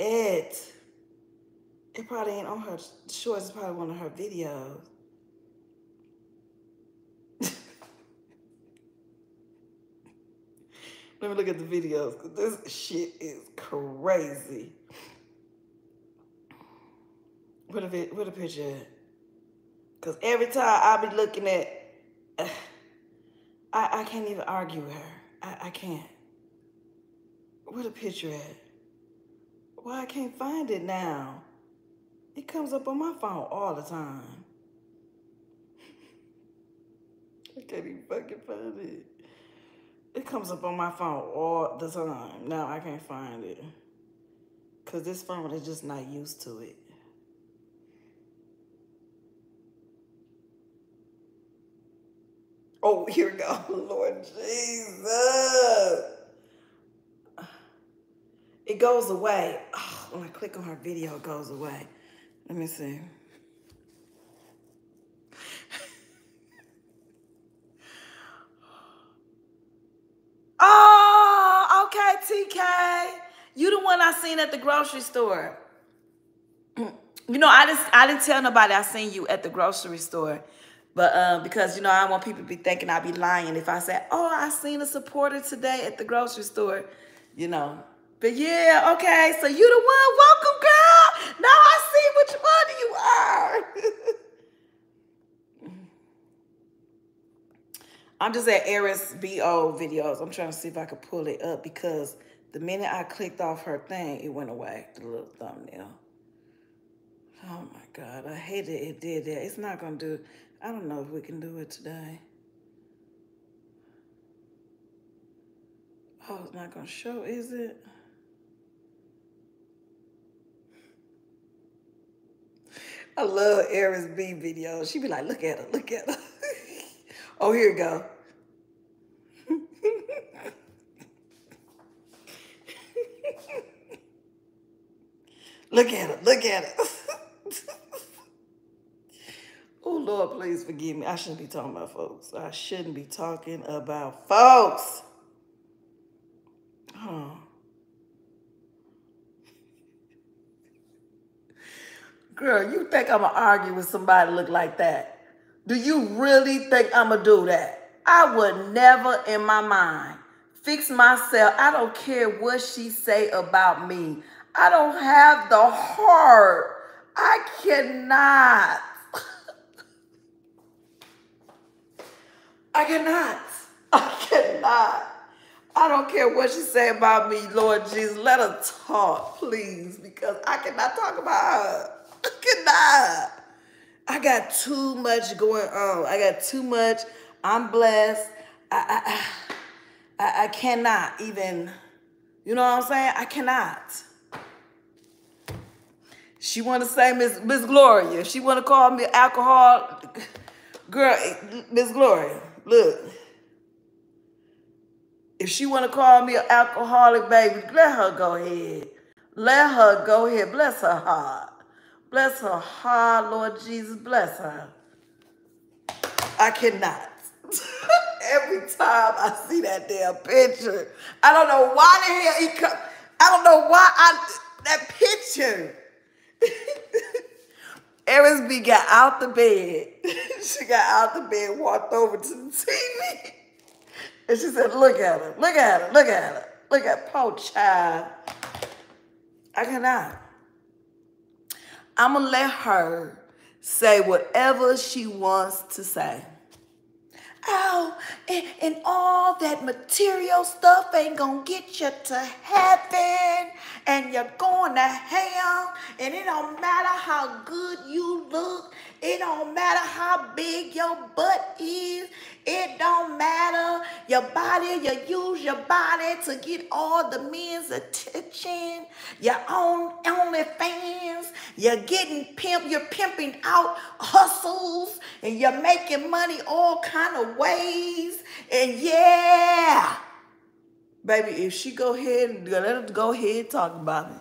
It probably ain't on her shorts. It's probably one of her videos. Let me look at the videos, because this shit is crazy. Where the picture at? Because every time I be looking at, I can't even argue with her. I can't. Where the picture at? Well, I can't find it now. It comes up on my phone all the time. I can't even fucking find it. It comes up on my phone all the time. Now I can't find it. Because this phone is just not used to it. Oh, here we go, Lord Jesus. It goes away. Oh, when I click on her video, it goes away. Let me see. Oh, okay, TK. You the one I seen at the grocery store. You know, I didn't tell nobody I seen you at the grocery store. But because, you know, I don't want people to be thinking I'd be lying if I say, oh, I seen a supporter today at the grocery store, you know. But, yeah, okay, so you the one. Welcome, girl. Now I see which one you are. I'm just at Aries B videos. I'm trying to see if I could pull it up because the minute I clicked off her thing, it went away, the little thumbnail. Oh, my God. I hate it. It did that. It's not going to do. I don't know if we can do it today. Oh, it's not going to show, is it? I love Aries B videos. She be like, look at her, look at her. Oh, here we go. Look at it. Look at it. Oh, Lord, please forgive me. I shouldn't be talking about folks. I shouldn't be talking about folks. Oh. Girl, you think I'm going to argue with somebody look like that? Do you really think I'm going to do that? I would never in my mind fix myself. I don't care what she say about me. I don't have the heart. I cannot. I cannot. I cannot. I don't care what she say about me, Lord Jesus. Let her talk, please, because I cannot talk about her. I cannot. I got too much going on. I got too much. I'm blessed. I cannot even, you know what I'm saying? I cannot. She want to say Miss Gloria. She want to call me alcohol. Girl, Miss Gloria, look. If she want to call me an alcoholic, baby, let her go ahead. Let her go ahead. Bless her heart. Bless her heart, Lord Jesus. Bless her. I cannot. Every time I see that damn picture, I don't know why the hell he come. I don't know why that picture. Aries B got out the bed. She got out the bed, walked over to the TV. And she said, look at her, look at her, look at her. Look at poor child. I cannot. I'm going to let her say whatever she wants to say. Oh, and all that material stuff ain't going to get you to heaven, and you're going to hell, and it don't matter how good you look. It don't matter how big your butt is. It don't matter your body. You use your body to get all the men's attention. Your own OnlyFans. You're getting pimped. You're pimping out hustles, and you're making money all kind of ways. And yeah, baby, if she go ahead and let her go ahead and talk about it.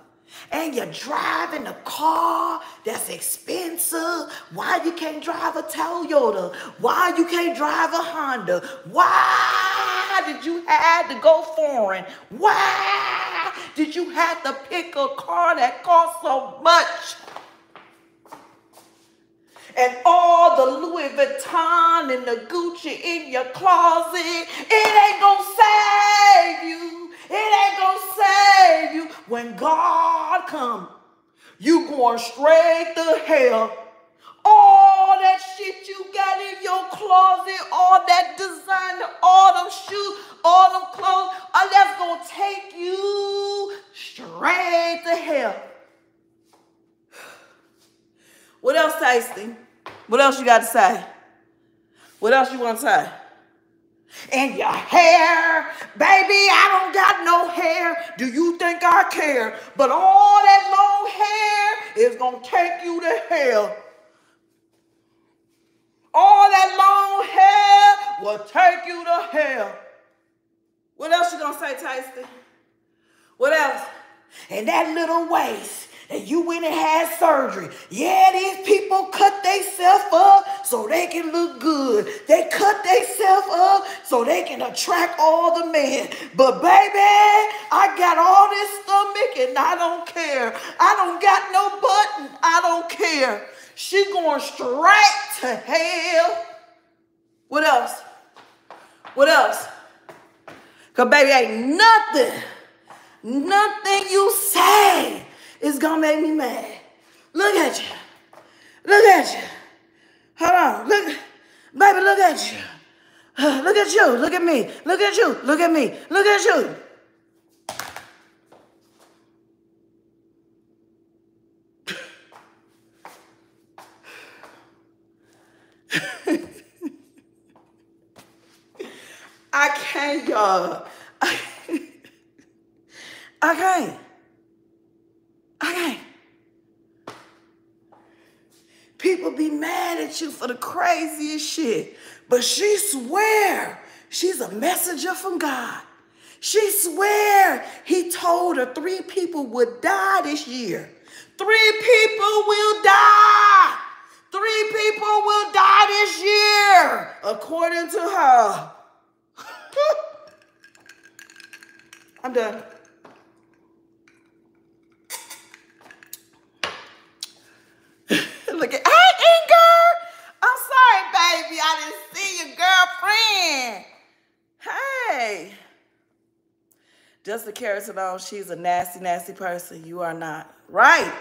And you're driving a car that's expensive. Why you can't drive a Toyota? Why you can't drive a Honda? Why did you have to go foreign? Why did you have to pick a car that cost so much? And all the Louis Vuitton and the Gucci in your closet, it ain't gonna save you. It ain't gonna save you. When God come, you going straight to hell. All that shit you got in your closet, all that designer, all them shoes, all them clothes, all that's gonna take you straight to hell. What else, Tasty? What else you got to say? What else you want to say? And your hair, baby, I don't got no hair. Do you think I care? But all that long hair is gonna take you to hell. All that long hair will take you to hell. What else you gonna say, Tasty? What else? And that little waist that you went and had surgery. Yeah, these people cut themselves up so they can look good. They cut themselves up so they can attract all the men. But baby, I got all this stomach and I don't care. I don't got no button. I don't care. She going straight to hell. What else? What else? Because baby, ain't nothing, nothing you say is gonna make me mad. Look at you. Look at you. Hold on. Look, baby, look at you. Look at you. Look at me. Look at you. Look at me. Look at you. I can't, y'all. I can't. Okay. People be mad at you for the craziest shit, but she swear she's a messenger from God. She swear he told her 3 people would die this year. 3 people will die this year, according to her. I'm done. Look at, hey, Inger. I'm sorry, baby. I didn't see your girlfriend. Hey. Just the keratinone, she's a nasty, nasty person. You are not. Right.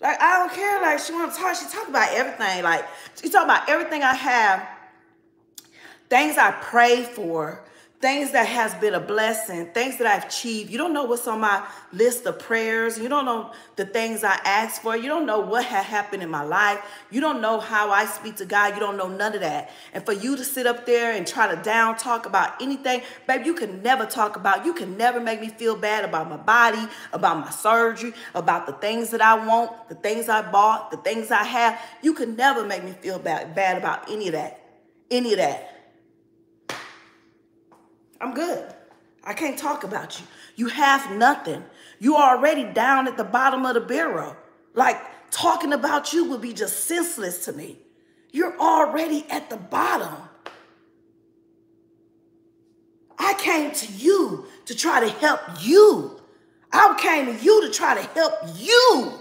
Like, I don't care. Like, she want to talk. She talk about everything. Like, she talk about everything I have. Things I pray for. Things that has been a blessing. Things that I've achieved. You don't know what's on my list of prayers. You don't know the things I asked for. You don't know what had happened in my life. You don't know how I speak to God. You don't know none of that. And for you to sit up there and try to down talk about anything, babe, you can never talk about. You can never make me feel bad about my body, about my surgery, about the things that I want, the things I bought, the things I have. You can never make me feel bad about any of that. Any of that. I'm good. I can't talk about you. You have nothing. You are already down at the bottom of the barrel. Like, talking about you would be just senseless to me. You're already at the bottom. I came to you to try to help you. I came to you to try to help you.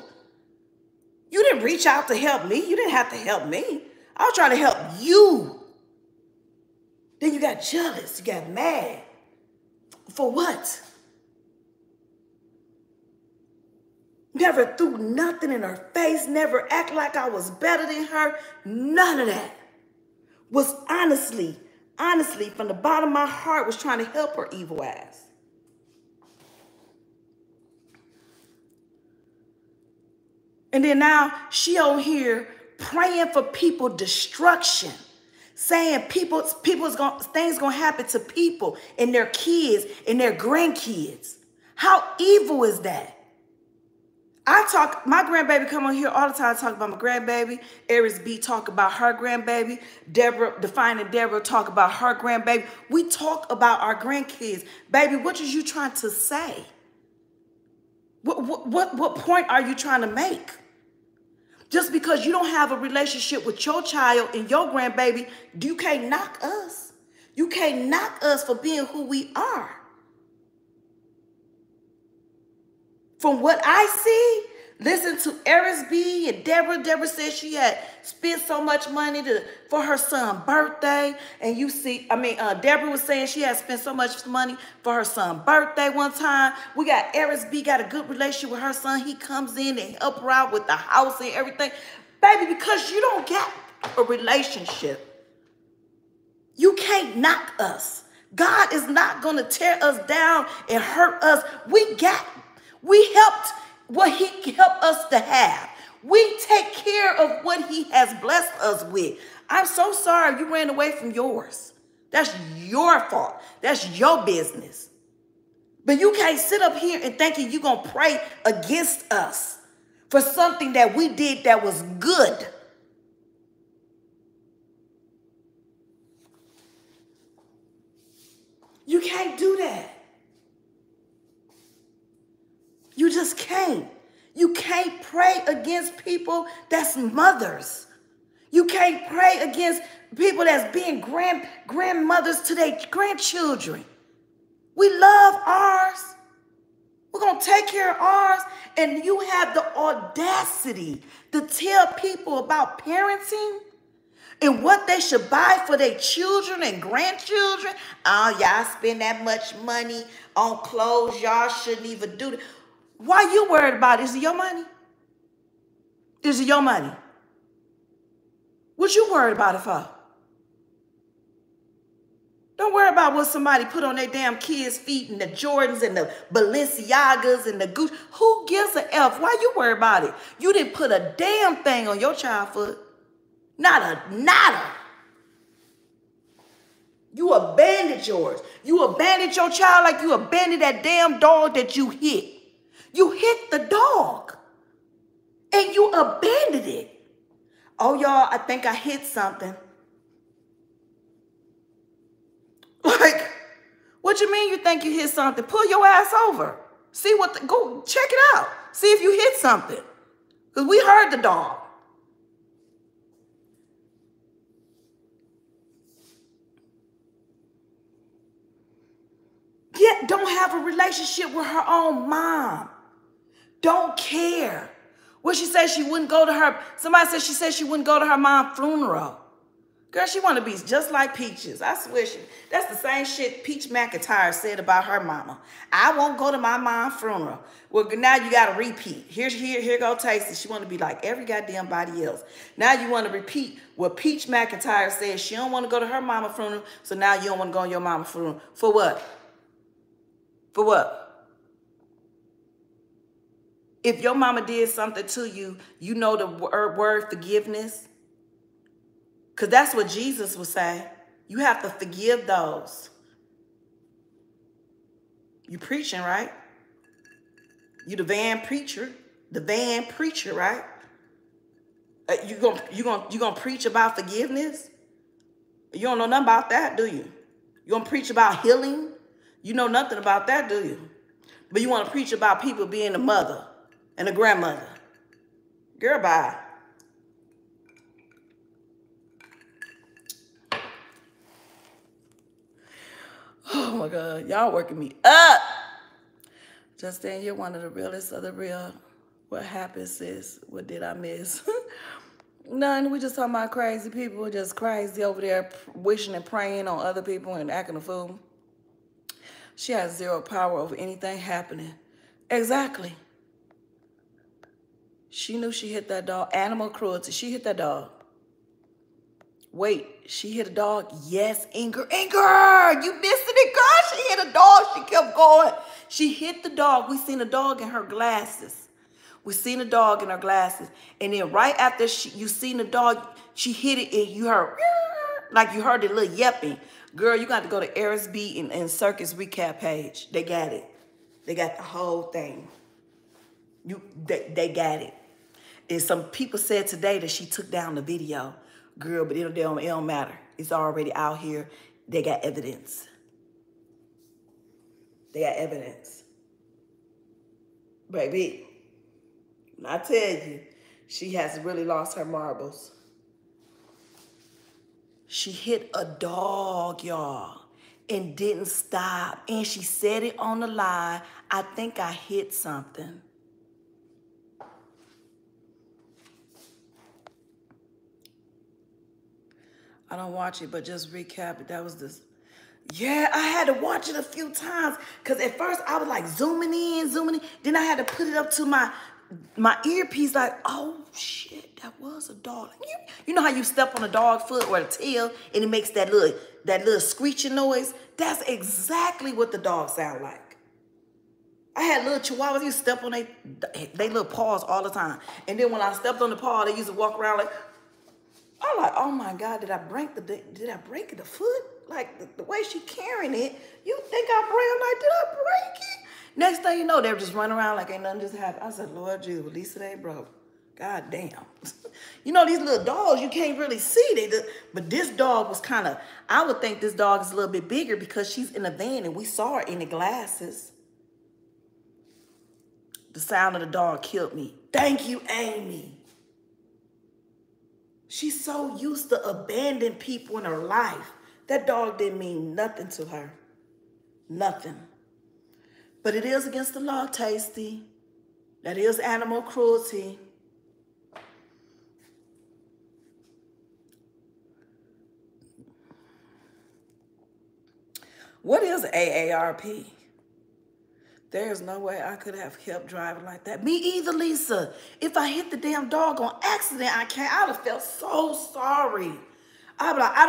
You didn't reach out to help me. You didn't have to help me. I was trying to help you. Then you got jealous. You got mad. For what? Never threw nothing in her face. Never act like I was better than her. None of that. Was honestly, from the bottom of my heart, was trying to help her evil ass. And then now she over here praying for people destruction. Saying things gonna happen to people and their kids and their grandkids. How evil is that? My grandbaby come on here all the time. I talk about my grandbaby. Aries B talk about her grandbaby. Defining Deborah talk about her grandbaby. We talk about our grandkids. Baby, what is you trying to say? What point are you trying to make? Just because you don't have a relationship with your child and your grandbaby, you can't knock us. You can't knock us for being who we are. From what I see, listen to Aries B and Deborah. Deborah said she had spent so much money for her son's birthday. And you see, Deborah was saying she had spent so much money for her son's birthday one time. We got Aries B got a good relationship with her son. He comes in and help her out with the house and everything. Baby, because you don't get a relationship, you can't knock us. God is not going to tear us down and hurt us. We helped what he helped us to have. We take care of what he has blessed us with. I'm so sorry you ran away from yours. That's your fault. That's your business. But you can't sit up here and thinking you're going to pray against us for something that we did that was good. You can't do that. You just can't. You can't pray against people that's mothers. You can't pray against people that's being grandmothers to their grandchildren. We love ours. We're going to take care of ours. And you have the audacity to tell people about parenting and what they should buy for their children and grandchildren. Oh, y'all spend that much money on clothes. Y'all shouldn't even do that. Why you worried about it? Is it your money? Is it your money? What you worried about it for? Don't worry about what somebody put on their damn kids' feet and the Jordans and the Balenciagas and the Gucci. Who gives a F? Why you worried about it? You didn't put a damn thing on your child foot. Not a. You abandoned yours. You abandoned your child like you abandoned that damn dog that you hit. You hit the dog and you abandoned it. Oh, y'all, I think I hit something. Like, what you mean you think you hit something? Pull your ass over. See what, go check it out. See if you hit something. Because we heard the dog. Yet don't have a relationship with her own mom. Don't care. Well, she said she wouldn't go to her. Somebody said she said she wouldn't go to her mom's funeral. Girl, she want to be just like Peaches. I swear she. That's the same shit Peach McIntyre said about her mama. I won't go to my mom's funeral. Well, now you got to repeat. Here go Tasty. She want to be like every goddamn body else. Now you want to repeat what Peach McIntyre said. She don't want to go to her mama's funeral. So now you don't want to go on your mama's funeral. For what? For what? If your mama did something to you, you know the word forgiveness. Because that's what Jesus would say. You have to forgive those. You preaching, right? You the van preacher. The van preacher, right? You gonna preach about forgiveness? You don't know nothing about that, do you? You gonna preach about healing? You know nothing about that, do you? But you want to preach about people being a mother and a grandmother. Girl, bye. Oh, my God. Y'all working me up. Justine, you're one of the realest of the real. What happened, sis? What did I miss? None. We just talking about crazy people. Just crazy over there wishing and praying on other people and acting a fool. She has zero power over anything happening. Exactly. She knew she hit that dog. Animal cruelty. She hit that dog. Wait, she hit a dog? Yes, anger. Anger! You missed it, girl. She hit a dog. She kept going. She hit the dog. We seen a dog in her glasses. We seen a dog in her glasses. And then right after you seen the dog, she hit it and you heard, like you heard it little yepping. Girl, you got to go to Aries B and Circus Recap page. They got it. They got the whole thing. They got it. And some people said today that she took down the video. Girl, but it don't matter. It's already out here. They got evidence. They got evidence. Baby, I tell you, she has really lost her marbles. She hit a dog, y'all, and didn't stop. And she said it on the live. I think I hit something. I don't watch it, but just recap it. That was this. Yeah, I had to watch it a few times because at first I was like zooming in. Then I had to put it up to my earpiece like, oh, shit, that was a dog. You know how you step on a dog foot or a tail and it makes that little screeching noise? That's exactly what the dog sound like. I had little chihuahuas. You step on they little paws all the time. And then when I stepped on the paw, they used to walk around like, I'm like, oh my God, did I break the foot? Like the way she carrying it, you think I break? I'm like, did I break it? Next thing you know, they were just running around like ain't nothing just happened. I said, Lord Jesus, at least it ain't broke. God damn. You know, these little dogs, you can't really see. But this dog was kind of, I would think this dog is a little bit bigger because she's in a van and we saw her in the glasses. The sound of the dog killed me. Thank you, Amy. She's so used to abandoning people in her life. That dog didn't mean nothing to her. Nothing. But it is against the law, Tasty. That is animal cruelty. What is AARP? There is no way I could have kept driving like that. Me either, Lisa. If I hit the damn dog on accident, I would have felt so sorry. I'd be like, I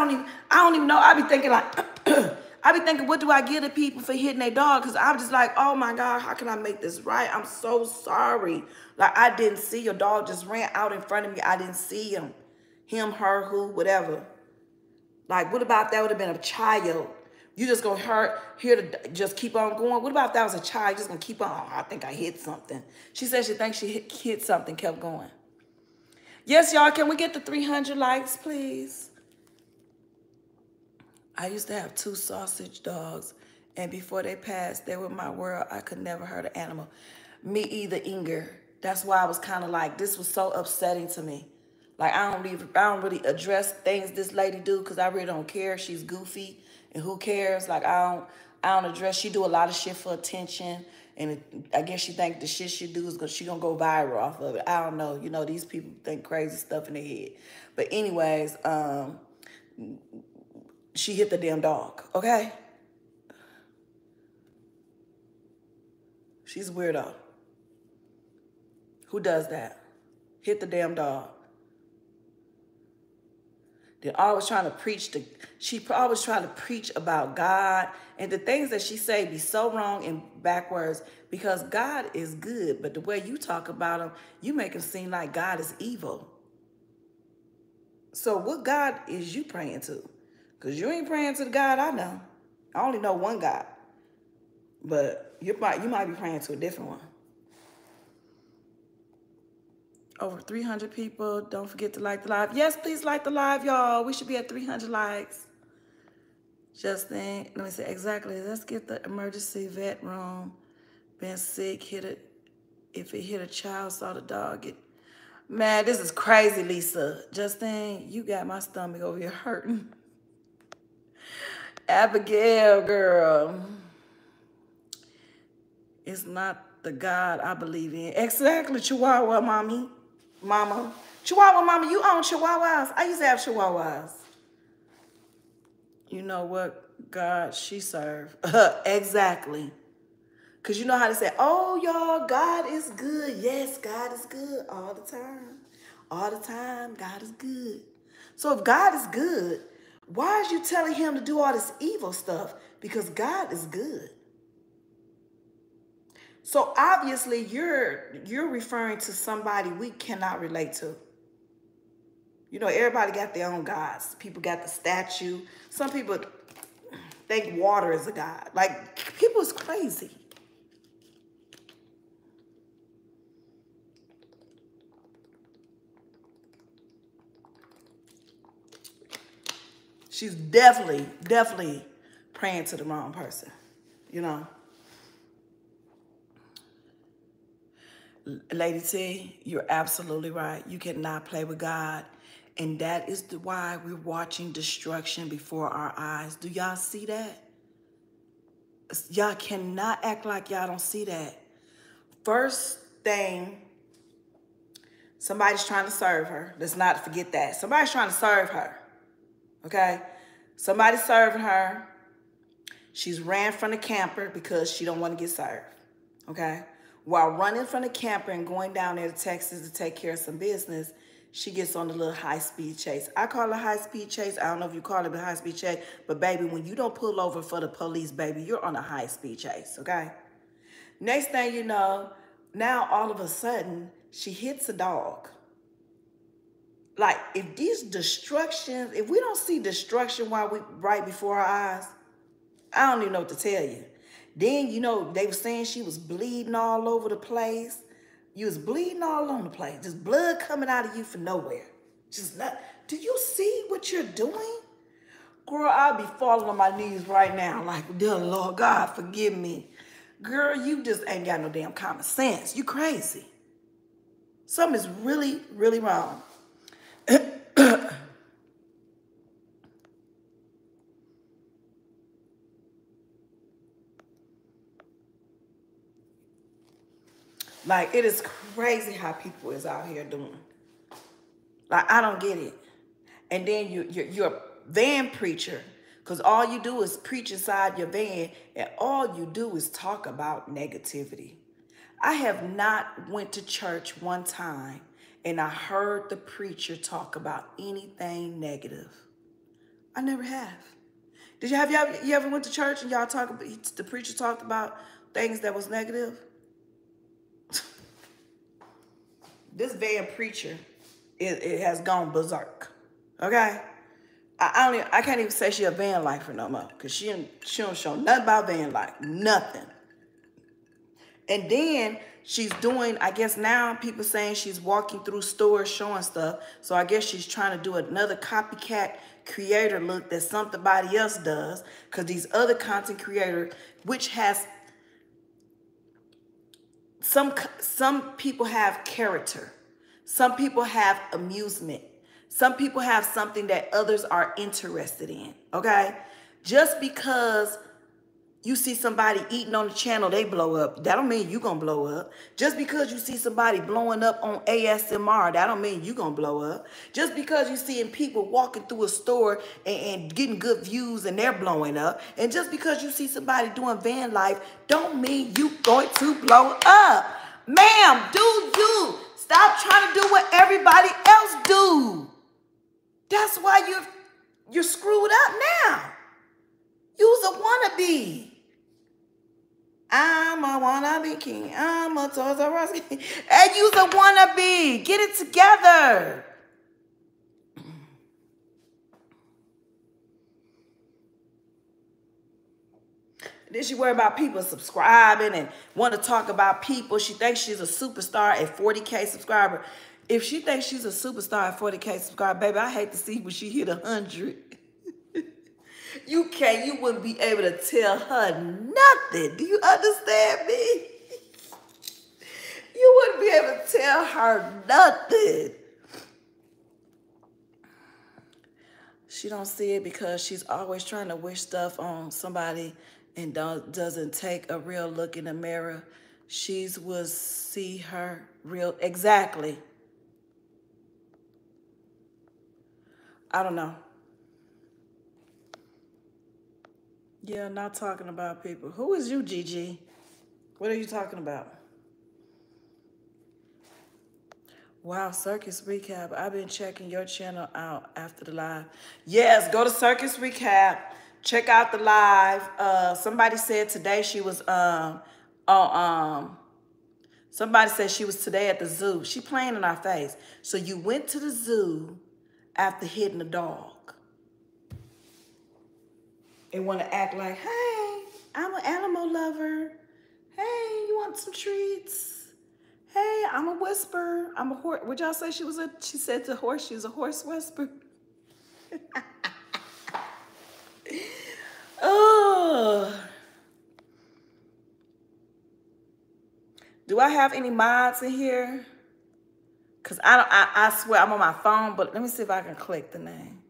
don't even know. I'd be thinking like... I be thinking, what do I give to people for hitting their dog? Because I'm just like, oh, my God, how can I make this right? I'm so sorry. Like, I didn't see your dog just ran out in front of me. I didn't see him. Him, her, who, whatever. Like, what about that would have been a child? You just going to just keep on going? What about that was a child? Just going to keep on, oh, I think I hit something. She said she thinks she hit something, kept going. Yes, y'all, can we get the 300 likes, please? I used to have two sausage dogs, and before they passed, they were my world. I could never hurt an animal. Me either, Inger. That's why I was kind of like, this was so upsetting to me. Like, I don't really address things this lady do because I really don't care. She's goofy and who cares? Like, I don't address. She do a lot of shit for attention. And I guess she think the shit she do is she gonna go viral off of it. I don't know. You know, these people think crazy stuff in their head. But anyways, she hit the damn dog, okay? She's a weirdo. Who does that? Hit the damn dog. They're always trying to preach the, she always trying to preach about God, and the things that she say be so wrong and backwards, because God is good, but the way you talk about him, you make him seem like God is evil. So what God is you praying to? Because you ain't praying to the God I know. I only know one God, but you might be praying to a different one. Over 300 people. Don't forget to like the live. Yes, please like the live, y'all. We should be at 300 likes. Justine, let me see exactly. Let's get the emergency vet room. Been sick. If it hit a child, saw the dog get. Man, this is crazy, Lisa. Justine, you got my stomach over here hurting. Abigail, girl. It's not the God I believe in. Exactly, Chihuahua, mommy. Mama. Chihuahua, mama, you own Chihuahuas. I used to have Chihuahuas. You know what God she served. Exactly. Because you know how to say, oh, y'all, God is good. Yes, God is good all the time. All the time, God is good. So if God is good, why is you telling him to do all this evil stuff? Because God is good. So obviously you're referring to somebody we cannot relate to. You know, everybody got their own gods. People got the statue. Some people think water is a god. Like, people is crazy. She's definitely, definitely praying to the wrong person, you know. Lady T, you're absolutely right. You cannot play with God. And that is why we're watching destruction before our eyes. Do y'all see that? Y'all cannot act like y'all don't see that. First thing, somebody's trying to serve her. Let's not forget that. Somebody's trying to serve her, okay? Somebody's serving her. She's ran from the camper because she don't want to get served, okay? While running from the camper and going down there to Texas to take care of some business, she gets on the little high-speed chase. I call it high-speed chase. I don't know if you call it a high-speed chase, but, baby, when you don't pull over for the police, baby, you're on a high-speed chase, okay? Next thing you know, now all of a sudden, she hits a dog. Like, if these destructions, if we don't see destruction while we right before our eyes, I don't even know what to tell you. Then, you know, they were saying she was bleeding all over the place. You was bleeding all over the place. Just blood coming out of you from nowhere. Just not. Do you see what you're doing? Girl, I'll be falling on my knees right now. Like, dear Lord God, forgive me. Girl, you just ain't got no damn common sense. You crazy. Something is really, really wrong. Like, it is crazy how people is out here doing. Like, I don't get it. And then you're a van preacher, because all you do is preach inside your van, and all you do is talk about negativity. I have not went to church one time, and I heard the preacher talk about anything negative. I never have. Did you you ever went to church and y'all talk about, the preacher talked about things that was negative? This van preacher, it has gone berserk, okay? I can't even say she a van lifer no more, because she don't show nothing about van life, nothing. And then she's doing, I guess now people saying she's walking through stores showing stuff, so I guess she's trying to do another copycat creator look that somebody else does, because these other content creators, which has Some people have character. Some people have amusement. Some people have something that others are interested in, okay? Just because you see somebody eating on the channel, they blow up, that don't mean you gonna blow up. Just because you see somebody blowing up on ASMR, that don't mean you gonna blow up. Just because you seeing people walking through a store and getting good views and they're blowing up, and just because you see somebody doing van life, don't mean you going to blow up. Ma'am, do you. Stop trying to do what everybody else do. That's why you're screwed up now. You's a wannabe. I'm a wannabe king. I'm a Toys R Us king. And you's a wannabe. Get it together. Then she worry about people subscribing and want to talk about people. She thinks she's a superstar at 40K subscriber. If she thinks she's a superstar at 40K subscriber, baby, I hate to see when she hit 100. You can't, you wouldn't be able to tell her nothing. Do you understand me? You wouldn't be able to tell her nothing. She don't see it because she's always trying to wish stuff on somebody and doesn't take a real look in the mirror. She will see her real, exactly. I don't know. Yeah, not talking about people. Who is you, Gigi? What are you talking about? Wow, Circus Recap. I've been checking your channel out after the live. Yes, go to Circus Recap. Check out the live. Somebody said today she was somebody said she was today at the zoo. She playing in our face. So you went to the zoo after hitting the dog. They want to act like, hey, I'm an animal lover. Hey, you want some treats? Hey, I'm a whisperer. I'm a horse. Would y'all say she was a, she said to horse, she was a horse whisperer? Oh. Do I have any mods in here? Because I swear I'm on my phone, but let me see if I can click the name.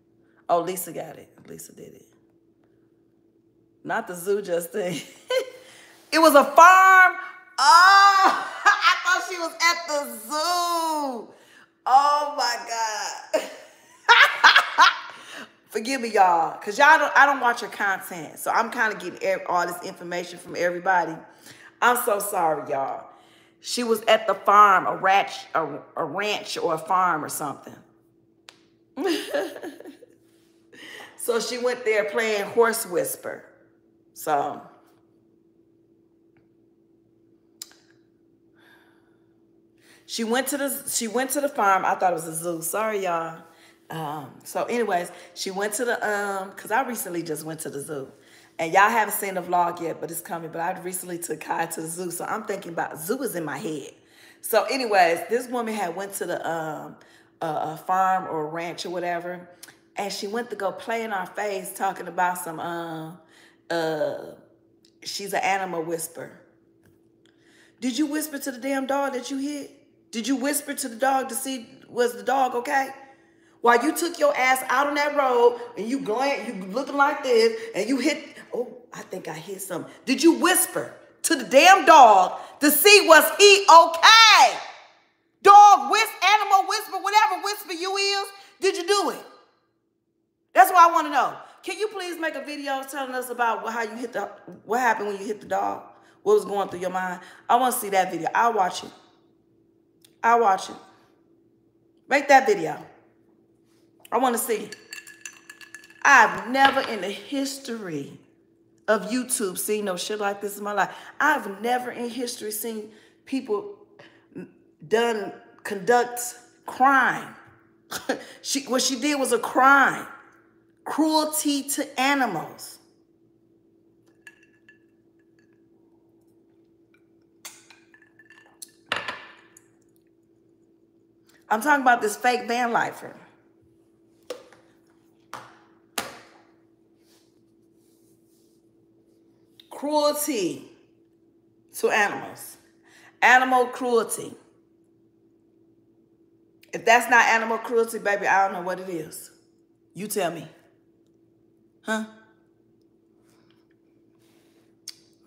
Oh, Lisa got it. Lisa did it. Not the zoo, Justine. It was a farm. Oh, I thought she was at the zoo. Oh my God. Forgive me, y'all, because y'all don't, I don't watch your content. So I'm kind of getting all this information from everybody. I'm so sorry, y'all. She was at the farm, a ranch or a farm or something. So she went there playing horse whisper. So, she went to the farm. I thought it was a zoo. Sorry, y'all. So anyways, she went to the, cause I recently just went to the zoo and y'all haven't seen the vlog yet, but it's coming. But I recently took Kai to the zoo. So I'm thinking about zoo is in my head. So anyways, this woman had went to the, a farm or a ranch or whatever. And she went to go play in our face talking about some, she's an animal whisperer. Did you whisper to the damn dog that you hit? Did you whisper to the dog to see was the dog okay? While you took your ass out on that road and you glance, you looking like this and you hit, oh, I think I hit something. Did you whisper to the damn dog to see was he okay? Dog whisper, animal whisper, whatever whisper you is, did you do it? That's what I want to know. Can you please make a video telling us about how you hit the, what happened when you hit the dog? What was going through your mind? I want to see that video. I'll watch it. I'll watch it. Make that video. I want to see it. I've never in the history of YouTube seen no shit like this in my life. I've never in history seen people conduct crime. What she did was a crime. Cruelty to animals. I'm talking about this fake van lifer. Cruelty to animals. Animal cruelty. If that's not animal cruelty, baby, I don't know what it is. You tell me. Huh?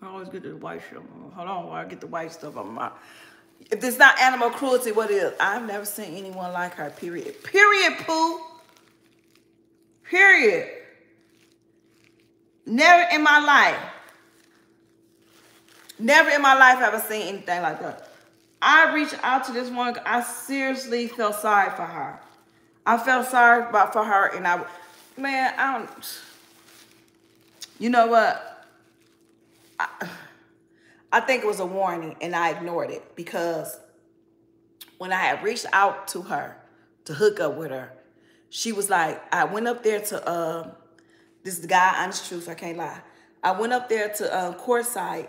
I always get the white shit. Hold on while I get the white stuff on my... If it's not animal cruelty, what is? I've never seen anyone like her, period. Period, Pooh. Period. Never in my life. Never in my life have I seen anything like that. I reached out to this one. I seriously felt sorry for her. I felt sorry for her, and I... Man, I don't... You know what? I think it was a warning, and I ignored it, because when I had reached out to her to hook up with her, she was like, I went up there to, this is the guy, honest truth, I can't lie. I went up there to Quartzsite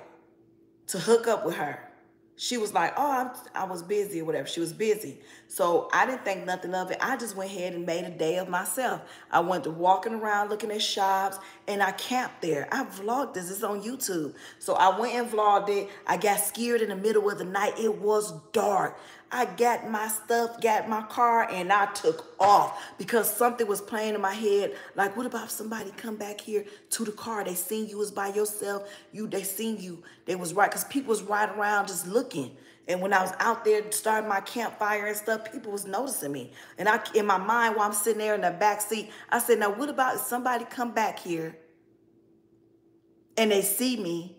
to hook up with her. She was like, oh, I was busy or whatever. She was busy. So I didn't think nothing of it. I just went ahead and made a day of myself. I went to walking around looking at shops, and I camped there. I vlogged this. It's on YouTube. So I went and vlogged it. I got scared in the middle of the night. It was dark. I got my stuff, got my car, and I took off because something was playing in my head. Like, what about if somebody come back here to the car? They seen you was by yourself. They seen you. They was right, because people was right around just looking. And when I was out there starting my campfire and stuff, people was noticing me. And I, in my mind, while I'm sitting there in the back seat, I said, now what about if somebody come back here and they see me?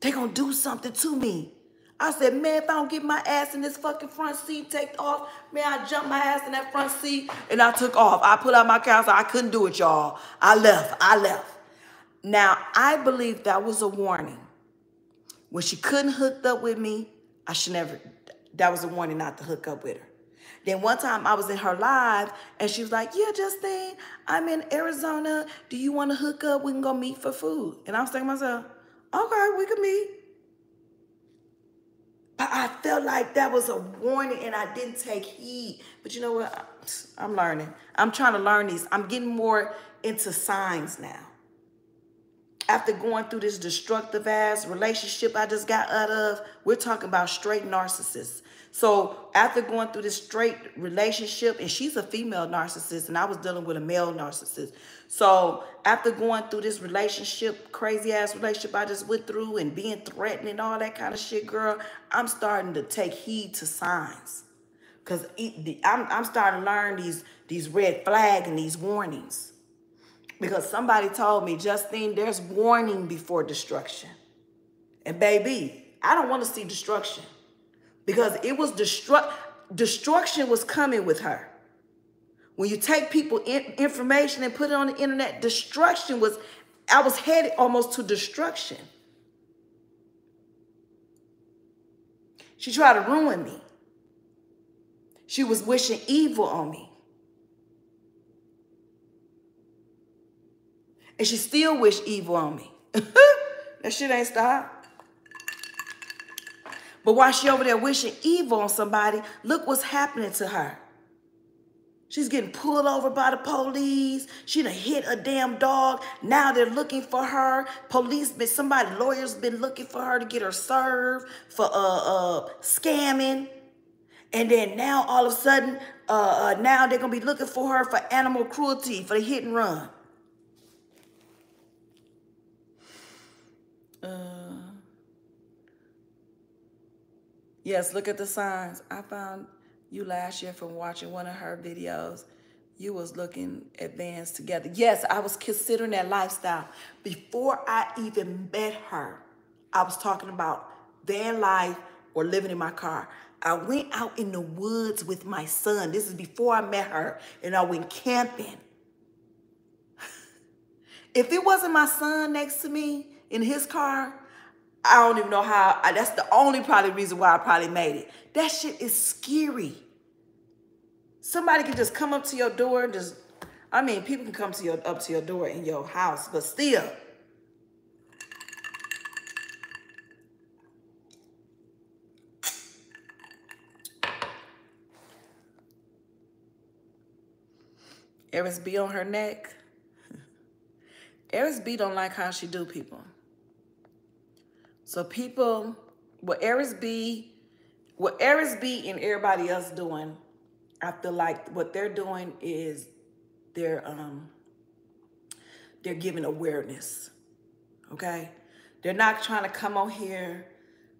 They gonna do something to me. I said, man, if I don't get my ass in this fucking front seat, take off, man, I jumped my ass in that front seat, and I took off. I put out my counsel. I couldn't do it, y'all. I left. Now, I believe that was a warning. When she couldn't hook up with me, that was a warning not to hook up with her. Then one time I was in her live, and she was like, yeah, Justine, I'm in Arizona. Do you want to hook up? We can go meet for food. And I was thinking to myself, okay, we can meet. But I felt like that was a warning, and I didn't take heed. But you know what? I'm learning. I'm trying to learn these. I'm getting more into signs now. After going through this destructive-ass relationship I just got out of, we're talking about straight narcissists. So after going through this straight relationship, and she's a female narcissist, and I was dealing with a male narcissist. So after going through this relationship, crazy-ass relationship I just went through, and being threatened and all that kind of shit, girl, I'm starting to take heed to signs. Because I'm starting to learn these red flags and these warnings. Because somebody told me, Justine, there's warning before destruction. And baby, I don't want to see destruction. Because it was destruction was coming with her. When you take people information and put it on the internet, destruction was, I was headed almost to destruction. She tried to ruin me. She was wishing evil on me. And she still wished evil on me. That shit ain't stopped. But while she over there wishing evil on somebody, look what's happening to her. She's getting pulled over by the police. She done hit a damn dog. Now they're looking for her. Lawyers been looking for her to get her served for scamming. And then now all of a sudden, now they're going to be looking for her for animal cruelty, for the hit and run. Yes, look at the signs. I found you last year from watching one of her videos. You was looking at bands together. Yes, I was considering that lifestyle. Before I even met her, I was talking about van life or living in my car. I went out in the woods with my son. This is before I met her, and I went camping. If it wasn't my son next to me in his car, I don't even know how. That's the only probably reason why I probably made it. That shit is scary. Somebody can just come up to your door and just, I mean, people can come to your up to your door in your house, but still. Aries B on her neck. Aries B don't like how she do people. So people, well, Aries B what Aries B and everybody else doing, I feel like what they're doing is they're giving awareness, okay? They're not trying to come on here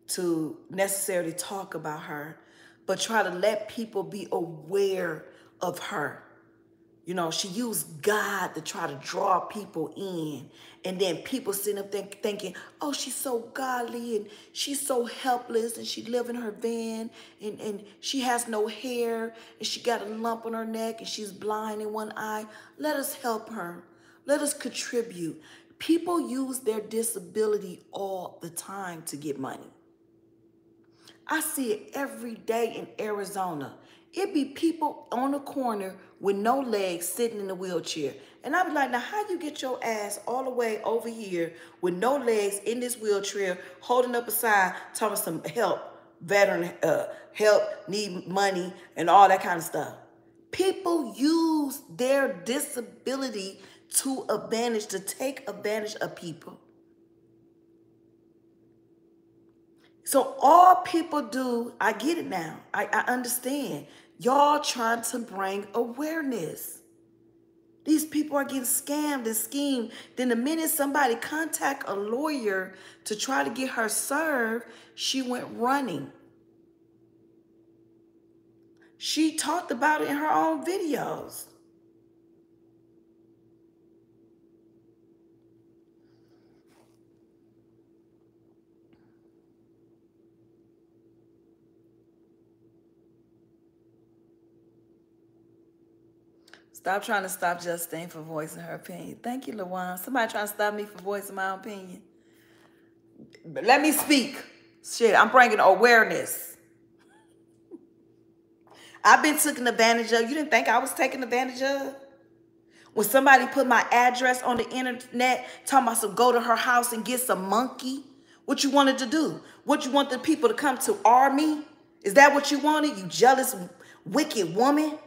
to necessarily talk about her, but try to let people be aware of her. You know, she used God to try to draw people in. And then people sitting up there thinking, oh, she's so godly and she's so helpless and she live in her van and she has no hair and she got a lump on her neck and she's blind in one eye. Let us help her. Let us contribute. People use their disability all the time to get money. I see it every day in Arizona. It be people on the corner with no legs sitting in a wheelchair. And I be like, now how you get your ass all the way over here with no legs in this wheelchair, holding up a sign, talking some help, veteran help, need money, and all that kind of stuff. People use their disability to advantage, to take advantage of people. So all people do, I get it now. I understand. Y'all trying to bring awareness. These people are getting scammed and schemed. Then the minute somebody contact a lawyer to try to get her served, she went running. She talked about it in her own videos. Stop trying to stop Justine for voicing her opinion. Thank you, LaJuan. Somebody trying to stop me from voicing my own opinion. But let me speak. Shit, I'm bringing awareness. I've been taken advantage of. You didn't think I was taken advantage of? When somebody put my address on the internet, talking about some go to her house and get some monkey. What you wanted to do? What you want the people to come to? Army? Is that what you wanted? You jealous, wicked woman?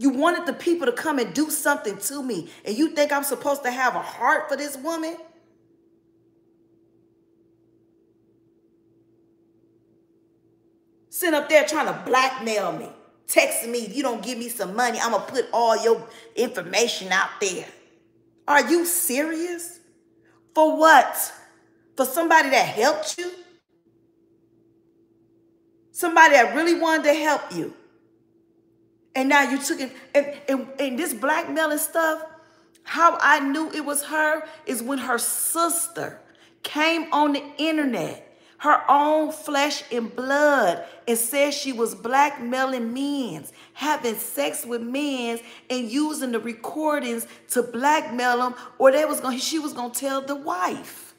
You wanted the people to come and do something to me. And you think I'm supposed to have a heart for this woman? Sitting up there trying to blackmail me. Texting me, you don't give me some money, I'm going to put all your information out there. Are you serious? For what? For somebody that helped you? Somebody that really wanted to help you. And now you took it, and this blackmailing stuff, how I knew it was her is when her sister came on the internet, her own flesh and blood, and said she was blackmailing men, having sex with men, and using the recordings to blackmail them, or they was gonna, she was going to tell the wife.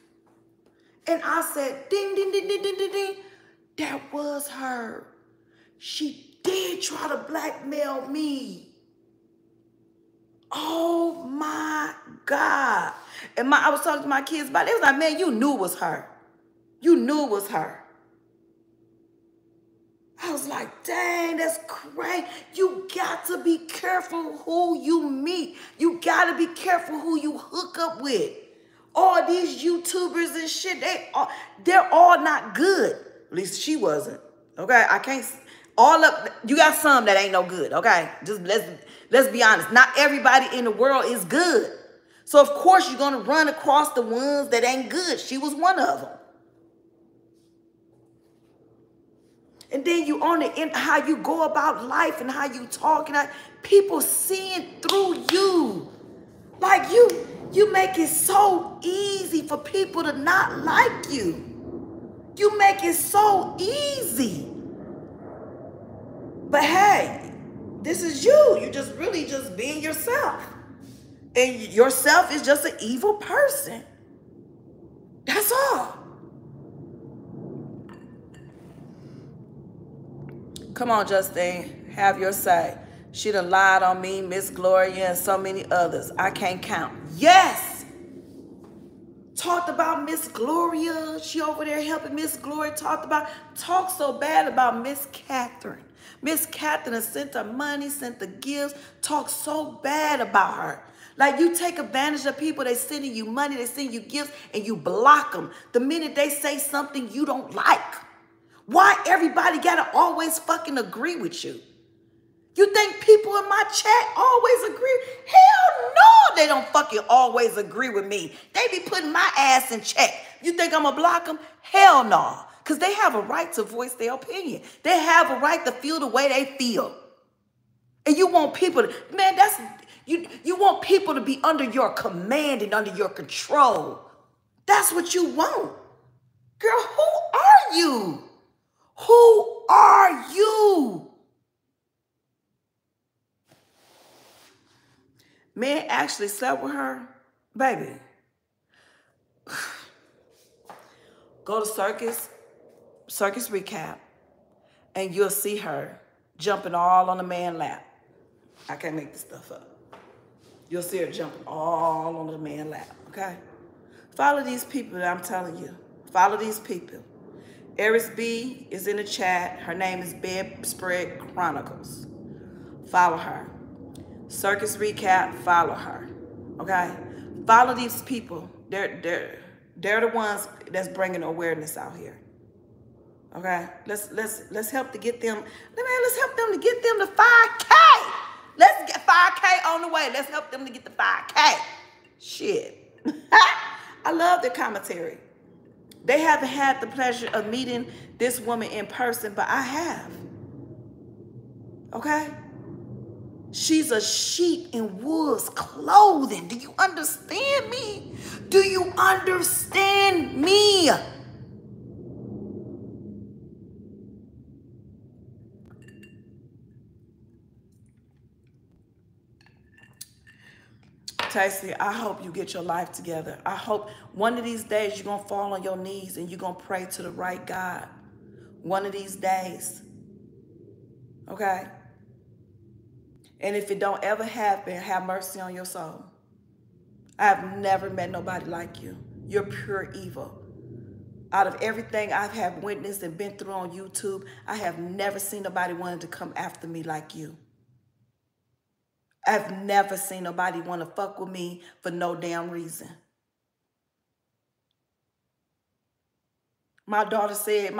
And I said, ding, ding, ding, ding, ding, ding, ding. That was her. She did try to blackmail me. Oh my God. And I was talking to my kids about it. They was like, man, you knew it was her. You knew it was her. I was like, dang, that's crazy. You got to be careful who you meet. You got to be careful who you hook up with. All these YouTubers and shit, they're all not good. At least she wasn't. Okay, I can't... All up, you got some that ain't no good, okay? Just let's be honest. Not everybody in the world is good. So, of course, you're going to run across the ones that ain't good. She was one of them. And then you on the end, how you go about life and how you talk. And people seeing through you. Like, you make it so easy for people to not like you. You make it so easy. But hey, this is you. You just really just being yourself. And yourself is just an evil person. That's all. Come on, Justine. Have your say. She done lied on me, Miss Gloria, and so many others. I can't count. Yes! Talked about Miss Gloria. She over there helping Miss Gloria. Talked so bad about Miss Catherine. Miss Catherine sent her money, sent the gifts, talked so bad about her. Like, you take advantage of people. They sending you money, they send you gifts, and you block them the minute they say something you don't like. Why everybody gotta always fucking agree with you? You think people in my chat always agree? Hell no, they don't fucking always agree with me. They be putting my ass in check. You think I'm gonna block them? Hell no, because they have a right to voice their opinion. They have a right to feel the way they feel. And you want people to, man, that's, you want people to be under your command and under your control. That's what you want. Girl, who are you? Who are you? Man actually slept with her? Baby. Go to Circus Recap, and you'll see her jumping all on the man's lap. I can't make this stuff up. You'll see her jumping all on the man's lap, okay? Follow these people, I'm telling you. Follow these people. Aries B is in the chat. Her name is Bedspread Chronicles. Follow her. Circus Recap, follow her, okay? Follow these people. They're the ones that's bringing awareness out here, okay? Let's help to get them, man, let's help them to get them to 5K. Let's get 5K on the way. Let's help them to get the 5K. Shit. I love their commentary. They haven't had the pleasure of meeting this woman in person, but I have. Okay? She's a sheep in wolves' clothing. Do you understand me? Do you understand me? Tasty, I hope you get your life together. I hope one of these days you're going to fall on your knees and you're going to pray to the right God. One of these days. Okay? And if it don't ever happen, have mercy on your soul. I have never met nobody like you. You're pure evil. Out of everything I have witnessed and been through on YouTube, I have never seen nobody wanting to come after me like you. I've never seen nobody want to fuck with me for no damn reason. My daughter said,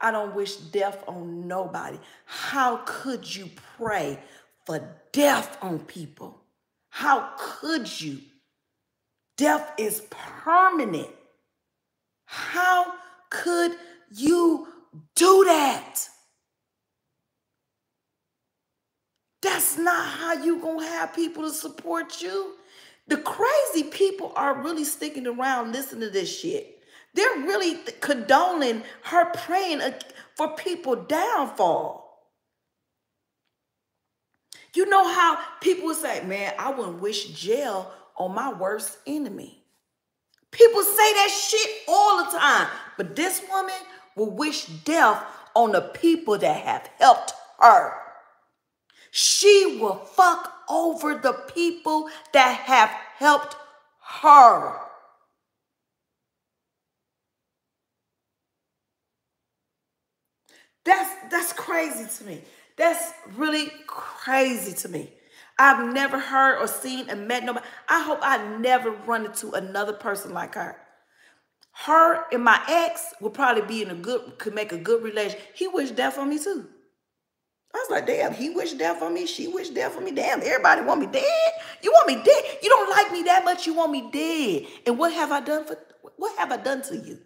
I don't wish death on nobody. How could you pray for death on people? How could you? Death is permanent. How could you do that? That's not how you gonna have people to support you. The crazy people are really sticking around listening to this shit. They're really condoning her praying for people's downfall. You know how people would say, man, I wouldn't wish jail on my worst enemy. People say that shit all the time. But this woman will wish death on the people that have helped her. She will fuck over the people that have helped her. That's crazy to me. That's really crazy to me. I've never heard or seen and met nobody. I hope I never run into another person like her. Her and my ex will probably be in a good, could make a good relation. He wished death on me too. I was like, damn, he wished death on me. She wished death on me. Damn, everybody want me dead. You want me dead. You don't like me that much. You want me dead. And what have I done for? What have I done to you?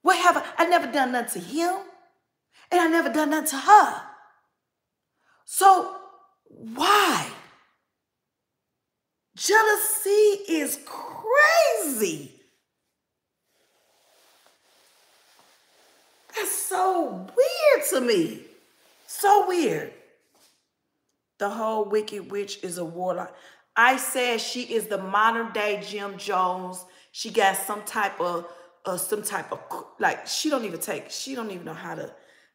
What have I never done nothing to him, and I never done nothing to her. So why? Jealousy is crazy. That's so weird to me. So weird. The whole wicked witch is a warlock. I said she is the modern day Jim Jones. She got some type of like, she don't even know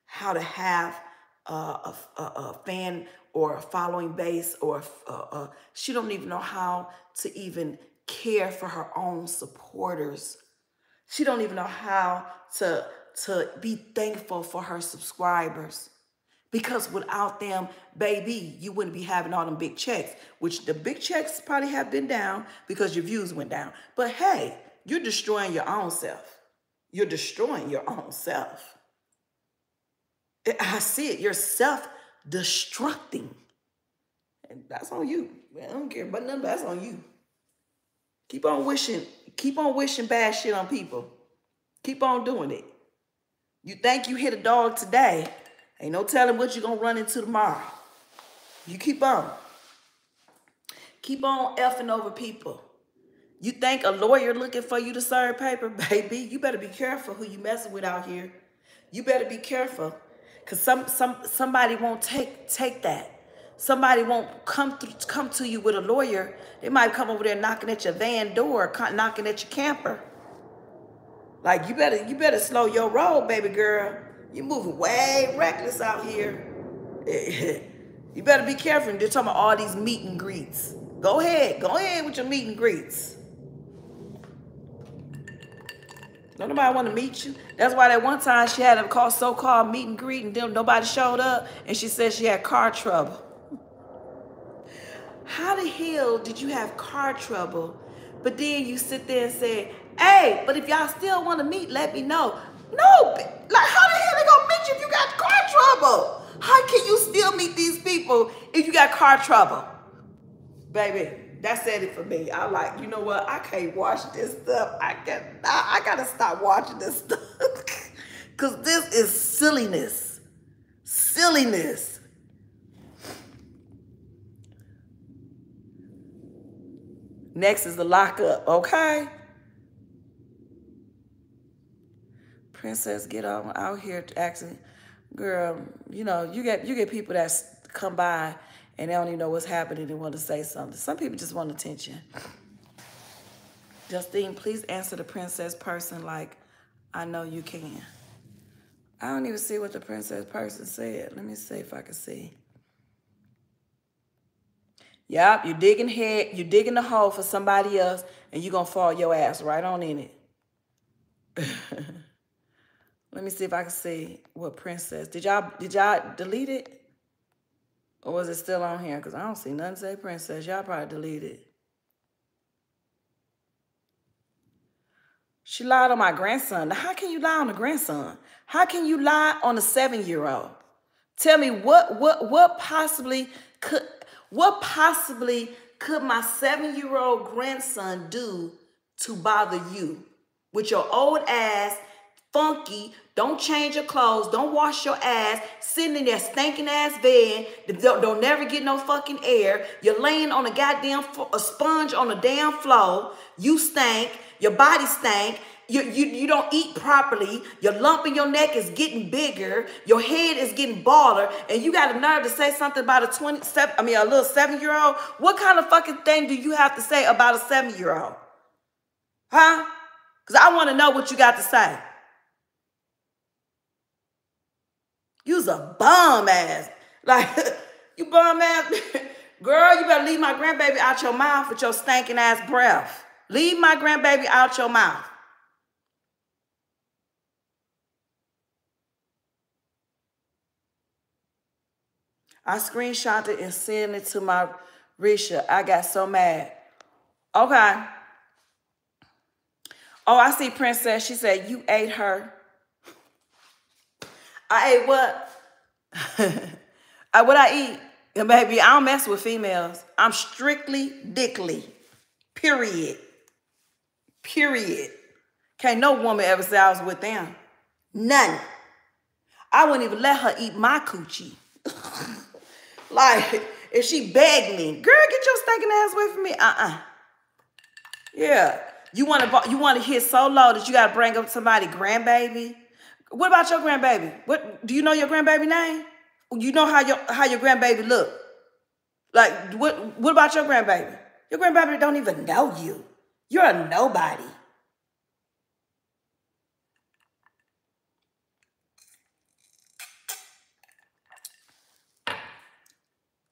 how to have a fan or a following base, or she don't even know how to even care for her own supporters. She don't even know how to be thankful for her subscribers. Because without them, baby, you wouldn't be having all them big checks, which the big checks probably have been down because your views went down. But hey, you're destroying your own self. You're destroying your own self. I see it. You're self-destructing. And that's on you. I don't care about nothing, but that's on you. Keep on wishing bad shit on people. Keep on doing it. You think you hit a dog today, ain't no telling what you're going to run into tomorrow. You keep on. Keep on effing over people. You think a lawyer looking for you to serve paper, baby? You better be careful who you messing with out here. You better be careful, because somebody won't take that. Somebody won't come to you with a lawyer. They might come over there knocking at your van door, knocking at your camper. Like, you better slow your roll, baby girl. You're moving way reckless out here. You better be careful. They're talking about all these meet and greets. Go ahead with your meet and greets. Don't nobody want to meet you. That's why that one time she had a so-called meet and greet and then nobody showed up and she said she had car trouble. How the hell did you have car trouble? But then you sit there and say, hey, but if y'all still want to meet, let me know. No, like how the hell they gonna meet you if you got car trouble? How can you still meet these people if you got car trouble? Baby, that said it for me. I'm like, you know what? I can't watch this stuff. I gotta stop watching this stuff. Cause this is silliness. Silliness. Next is the lockup, okay? Princess, get on out here asking, girl, you know, you get people that come by and they don't even know what's happening. They want to say something. Some people just want attention. Justine, please answer the princess person like, I know you can. I don't even see what the princess person said. Let me see if I can see. Yep, you're digging the hole for somebody else and you're going to fall your ass right on in it. Let me see if I can see what princess. Did y'all delete it? Or was it still on here? Because I don't see nothing say princess. Y'all probably deleted it. She lied on my grandson. Now, how can you lie on a grandson? How can you lie on a 7-year-old? Tell me what possibly could my 7-year-old grandson do to bother you with your old ass? Funky, don't change your clothes, don't wash your ass, sitting in that stinking ass van, don't never get no fucking air, you're laying on a goddamn sponge on the damn floor, you stink, your body stink, you don't eat properly, your lump in your neck is getting bigger, your head is getting balder, and you got a nerve to say something about a little 7-year-old? What kind of fucking thing do you have to say about a 7-year-old? Huh? Because I want to know what you got to say. You's a bum ass. Like, you bum ass. Girl, you better leave my grandbaby out your mouth with your stinking ass breath. Leave my grandbaby out your mouth. I screenshot it and sent it to my Risha. I got so mad. Okay. Oh, I see Princess. She said, you ate her. I ate what? What I eat. And baby, I don't mess with females. I'm strictly dickly. Period. Period. Can't no woman ever say I was with them. None. I wouldn't even let her eat my coochie. Like, if she begged me, girl, get your stinking ass away from me. Uh-uh. Yeah. You want to hit so low that you got to bring up somebody, grandbaby? What about your grandbaby? What do you know your grandbaby name? You know how your grandbaby look? Like what about your grandbaby? Your grandbaby don't even know you. You're a nobody.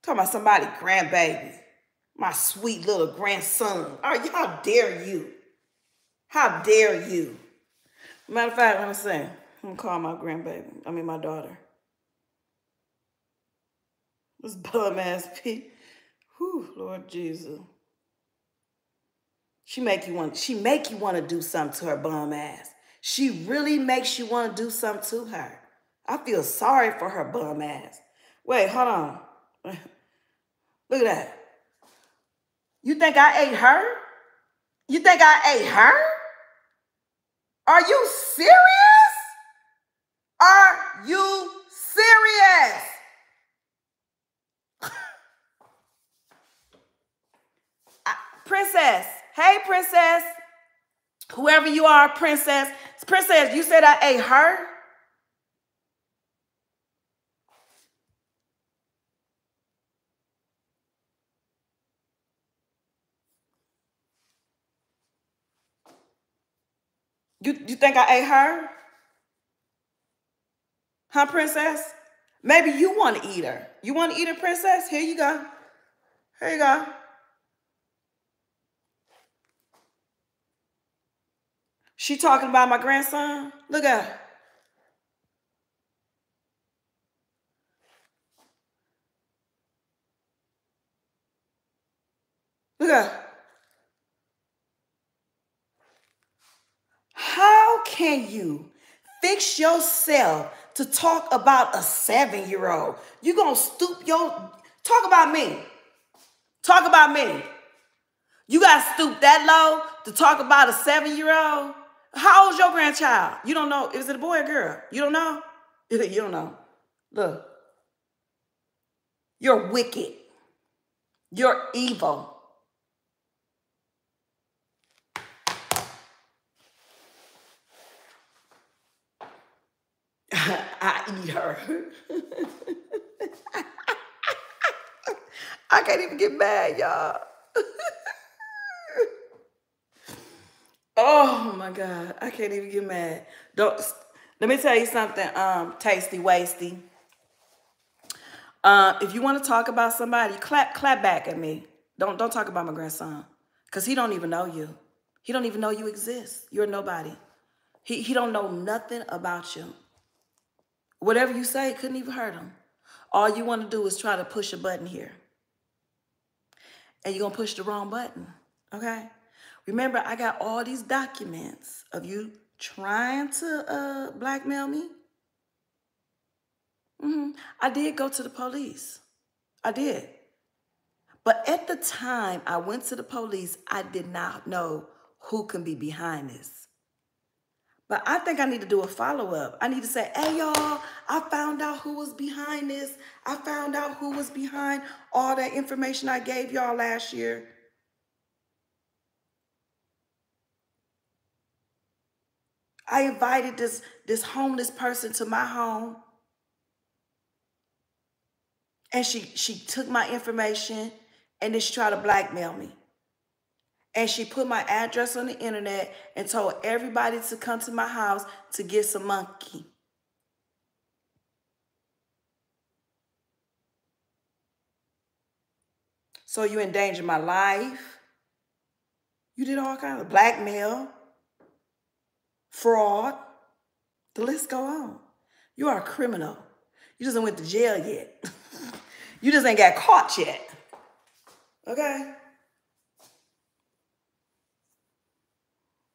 Talking about somebody grandbaby. My sweet little grandson. Oh, how dare you? How dare you? Matter of fact, what I'm saying. I'm gonna call my grandbaby. I mean, my daughter. This bum ass P. Whew, Lord Jesus. She make you want to do something to her bum ass. She really makes you want to do something to her. I feel sorry for her bum ass. Wait, hold on. Look at that. You think I ate her? You think I ate her? Are you serious? Are you serious? Princess. Hey, princess. Whoever you are, princess. Princess, you said I ate her? You think I ate her? Huh, princess? Maybe you want to eat her. You want to eat her, princess? Here you go. Here you go. She talking about my grandson? Look at her. Look at her. How can you fix yourself to talk about a 7-year-old? You gonna stoop your... Talk about me. Talk about me. You gotta stoop that low to talk about a 7-year-old? How old's your grandchild? You don't know. Is it a boy or girl? You don't know? You don't know. Look. You're wicked. You're evil. I eat her. I can't even get mad, y'all. Oh my God, I can't even get mad. Don't. Let me tell you something, tasty, wasty. If you want to talk about somebody, clap back at me. Don't talk about my grandson, cause he don't even know you. He don't even know you exist. You're nobody. He don't know nothing about you. Whatever you say couldn't even hurt him. All you want to do is try to push a button here, and you're gonna push the wrong button. Okay. Remember, I got all these documents of you trying to blackmail me. I did go to the police. I did. But at the time I went to the police, I did not know who can be behind this. But I think I need to do a follow-up. I need to say, hey, y'all, I found out who was behind this. I found out who was behind all that information I gave y'all last year. I invited this homeless person to my home, and she took my information, and then she tried to blackmail me. And she put my address on the internet and told everybody to come to my house to get some monkey. So you endangered my life. You did all kinds of blackmail. Fraud. The list go on. You are a criminal. You just ain't went to jail yet. You just ain't got caught yet. Okay?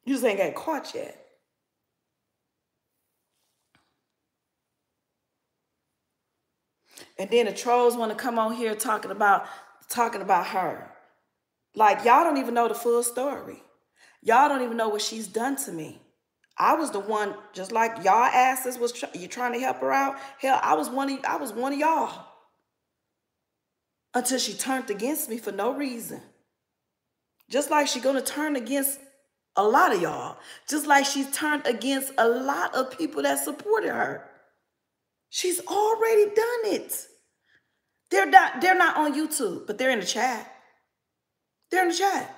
You just ain't got caught yet. And then the trolls want to come on here talking about her. Like, y'all don't even know the full story. Y'all don't even know what she's done to me. I was the one, just like y'all asses was you trying to help her out. Hell, I was one of y'all until she turned against me for no reason. Just like she's gonna turn against a lot of y'all. Just like she's turned against a lot of people that supported her. She's already done it. They're not on YouTube, but they're in the chat. They're in the chat.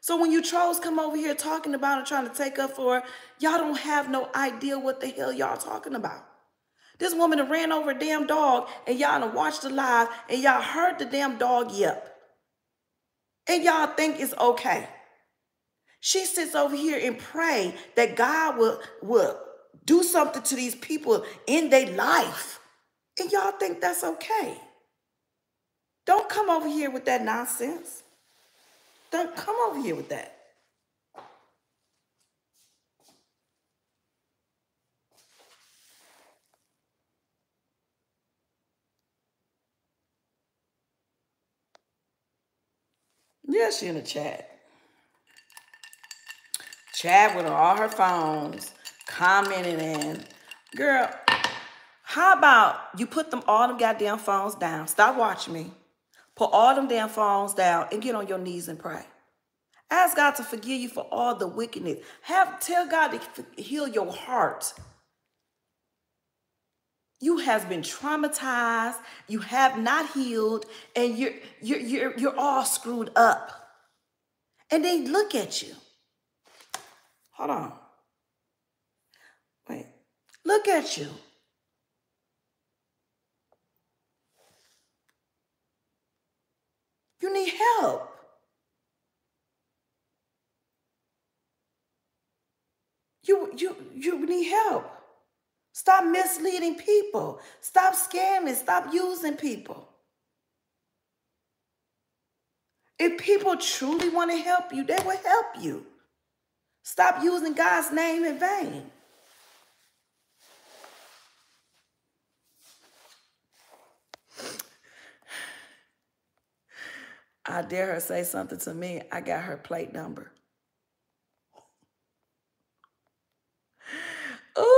So when you trolls come over here talking about and trying to take up for her, y'all don't have no idea what the hell y'all talking about. This woman that ran over a damn dog, and y'all done watched the live, and y'all heard the damn dog yelp. And y'all think it's okay. She sits over here and pray that God will do something to these people in their life. And y'all think that's okay. Don't come over here with that nonsense. Don't come over here with that. Yeah, she in the chat. Chat with all her phones, commenting in. Girl, how about you put them all them goddamn phones down? Stop watching me. Put all them damn phones down and get on your knees and pray. Ask God to forgive you for all the wickedness. Tell God to heal your heart. You have been traumatized. You have not healed, and you're all screwed up. And they look at you. Hold on. Wait. Look at you. You need help. You need help. Stop misleading people. Stop scamming. Stop using people. If people truly want to help you, they will help you. Stop using God's name in vain. I dare her say something to me. I got her plate number. Ooh.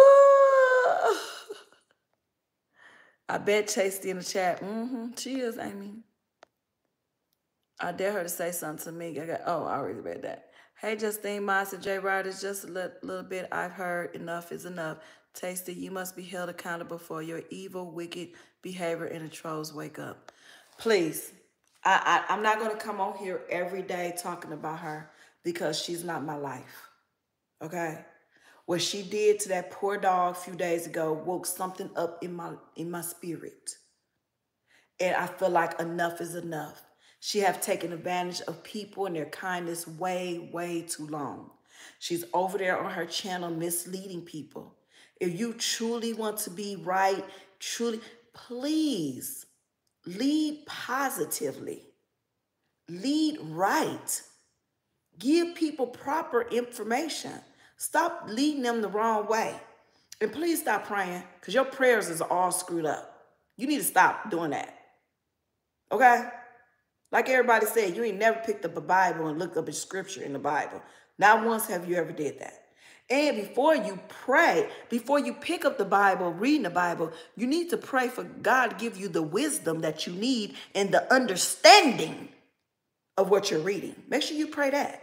I bet Chasey in the chat. Mm-hmm. She is, Amy. I dare her to say something to me. I already read that. Hey, Justine, Miles, and J. Ryder, just a little bit. I've heard enough is enough. Tasty, you must be held accountable for your evil, wicked behavior, and the trolls wake up. Please. I'm not going to come on here every day talking about her because she's not my life, okay? What she did to that poor dog a few days ago woke something up in my spirit. And I feel like enough is enough. She have taken advantage of people and their kindness way, way too long. She's over there on her channel misleading people. If you truly want to be right, truly, please, lead positively. Lead right. Give people proper information. Stop leading them the wrong way. And please stop praying because your prayers is all screwed up. You need to stop doing that. Okay? Like everybody said, you ain't never picked up a Bible and looked up a scripture in the Bible. Not once have you ever did that. And before you pray, before you pick up the Bible, reading the Bible, you need to pray for God to give you the wisdom that you need and the understanding of what you're reading. Make sure you pray that.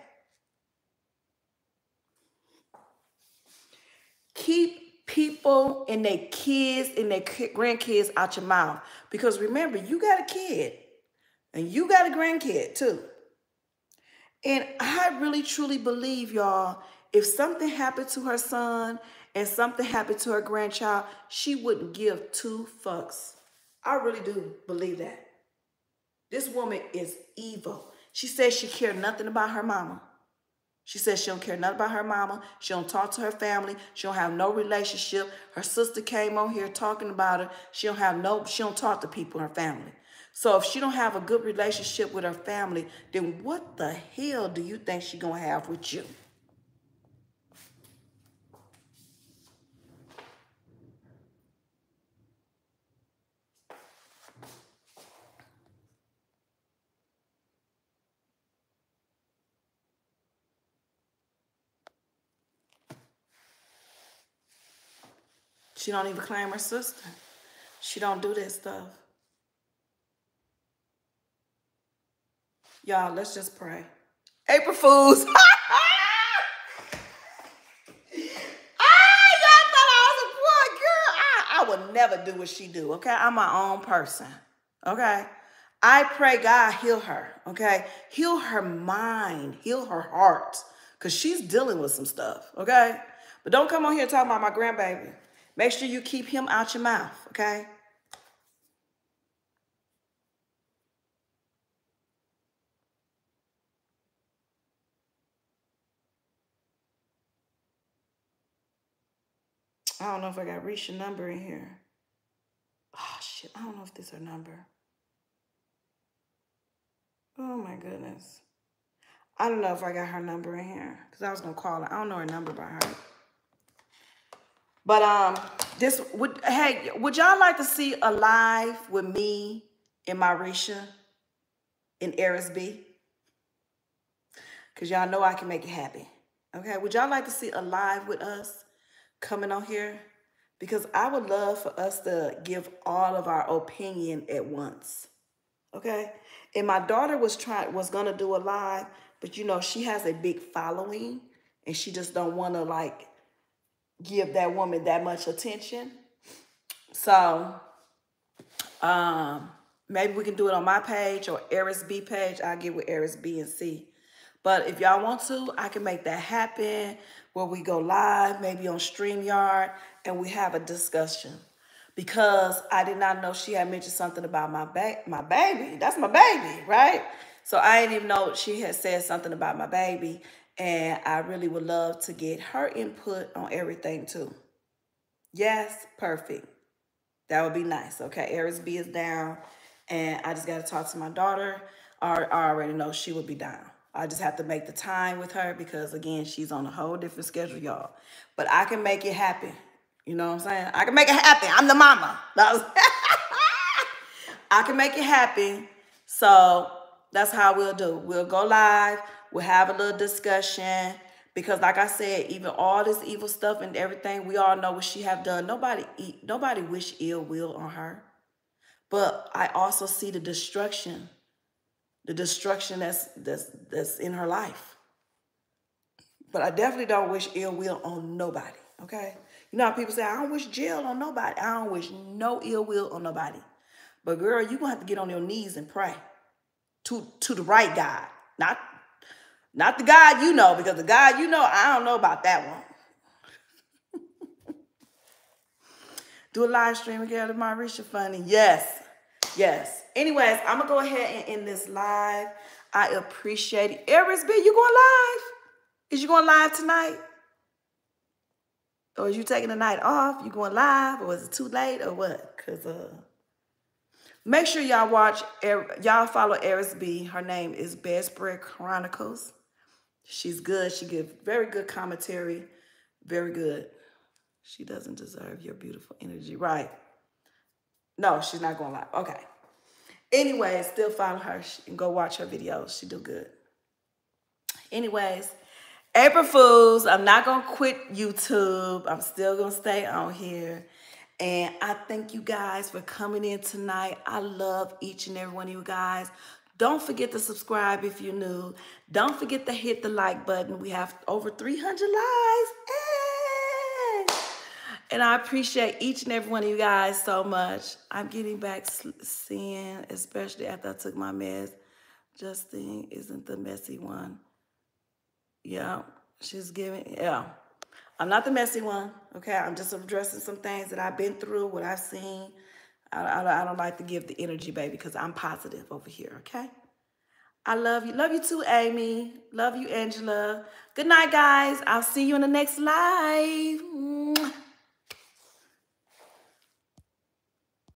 Keep people and their kids and their grandkids out your mouth. Because remember, you got a kid and you got a grandkid too. And I really, truly believe, y'all, if something happened to her son and something happened to her grandchild, she wouldn't give two fucks. I really do believe that. This woman is evil. She says she cared nothing about her mama. She says she don't care nothing about her mama. She don't talk to her family. She don't have no relationship. Her sister came on here talking about her. She don't talk to people in her family. So if she don't have a good relationship with her family, then what the hell do you think she gonna have with you? She don't even claim her sister. She don't do that stuff. Y'all, let's just pray. April Fools. Y'all thought I was a poor girl. I would never do what she do, okay? I'm my own person, okay? I pray God heal her, okay? Heal her mind. Heal her heart. Because she's dealing with some stuff, okay? But don't come on here talking about my grandbaby. Make sure you keep him out your mouth, okay? I don't know if I got Risha's number in here. Oh, shit. I don't know if this is her number. Oh, my goodness. I don't know if I got her number in here because I was going to call her. I don't know her number by heart. But would y'all like to see a live with me and Marisha and Aries B? because y'all know I can make it happen. Okay, would y'all like to see a live with us coming on here? Because I would love for us to give all of our opinion at once. Okay, and my daughter was gonna do a live, but you know, she has a big following and she just don't want to like give that woman that much attention. So maybe we can do it on my page or Aries B page. I'll get with Aries B and see. But if y'all want to, I can make that happen where we go live, maybe on StreamYard, and we have a discussion. Because I did not know she had mentioned something about my baby. That's my baby, right? So I didn't even know she had said something about my baby. And I really would love to get her input on everything too. Yes, perfect. That would be nice. Okay, Aries B is down. And I just got to talk to my daughter. I already know she would be down. I just have to make the time with her because, again, she's on a whole different schedule, y'all. But I can make it happen. You know what I'm saying? I can make it happen. I'm the mama. I can make it happen. So that's how we'll do. We'll go live. We'll have a little discussion. Because, like I said, even all this evil stuff and everything, we all know what she have done. Nobody wish ill will on her. But I also see the destruction. The destruction that's in her life. But I definitely don't wish ill will on nobody, okay? You know how people say, I don't wish jail on nobody. I don't wish no ill will on nobody. But girl, you're gonna have to get on your knees and pray to the right God. Not the God you know, because the God you know, I don't know about that one. Do a live stream again with Marisha Funny. Yes. Yes. Anyways, I'm going to go ahead and end this live. I appreciate it. Aries B, you going live? Is you going live tonight? Or is you taking the night off? You going live? Or is it too late? Or what? Because make sure y'all watch, y'all follow Aries B. Her name is Bedspread Chronicles. She's good. She gives very good commentary. Very good. She doesn't deserve your beautiful energy. Right. No, she's not going live. Okay. Anyways, still follow her and go watch her videos. She do good. Anyways, April Fools, I'm not going to quit YouTube. I'm still going to stay on here. And I thank you guys for coming in tonight. I love each and every one of you guys. Don't forget to subscribe if you're new. Don't forget to hit the like button. We have over 300 likes. And I appreciate each and every one of you guys so much. I'm getting back seeing, especially after I took my meds. Justine isn't the messy one. Yeah, she's giving, yeah. I'm not the messy one, okay? I'm just addressing some things that I've been through, what I've seen. I don't like to give the energy, baby, because I'm positive over here, okay? I love you. Love you too, Amy. Love you, Angela. Good night, guys. I'll see you in the next live.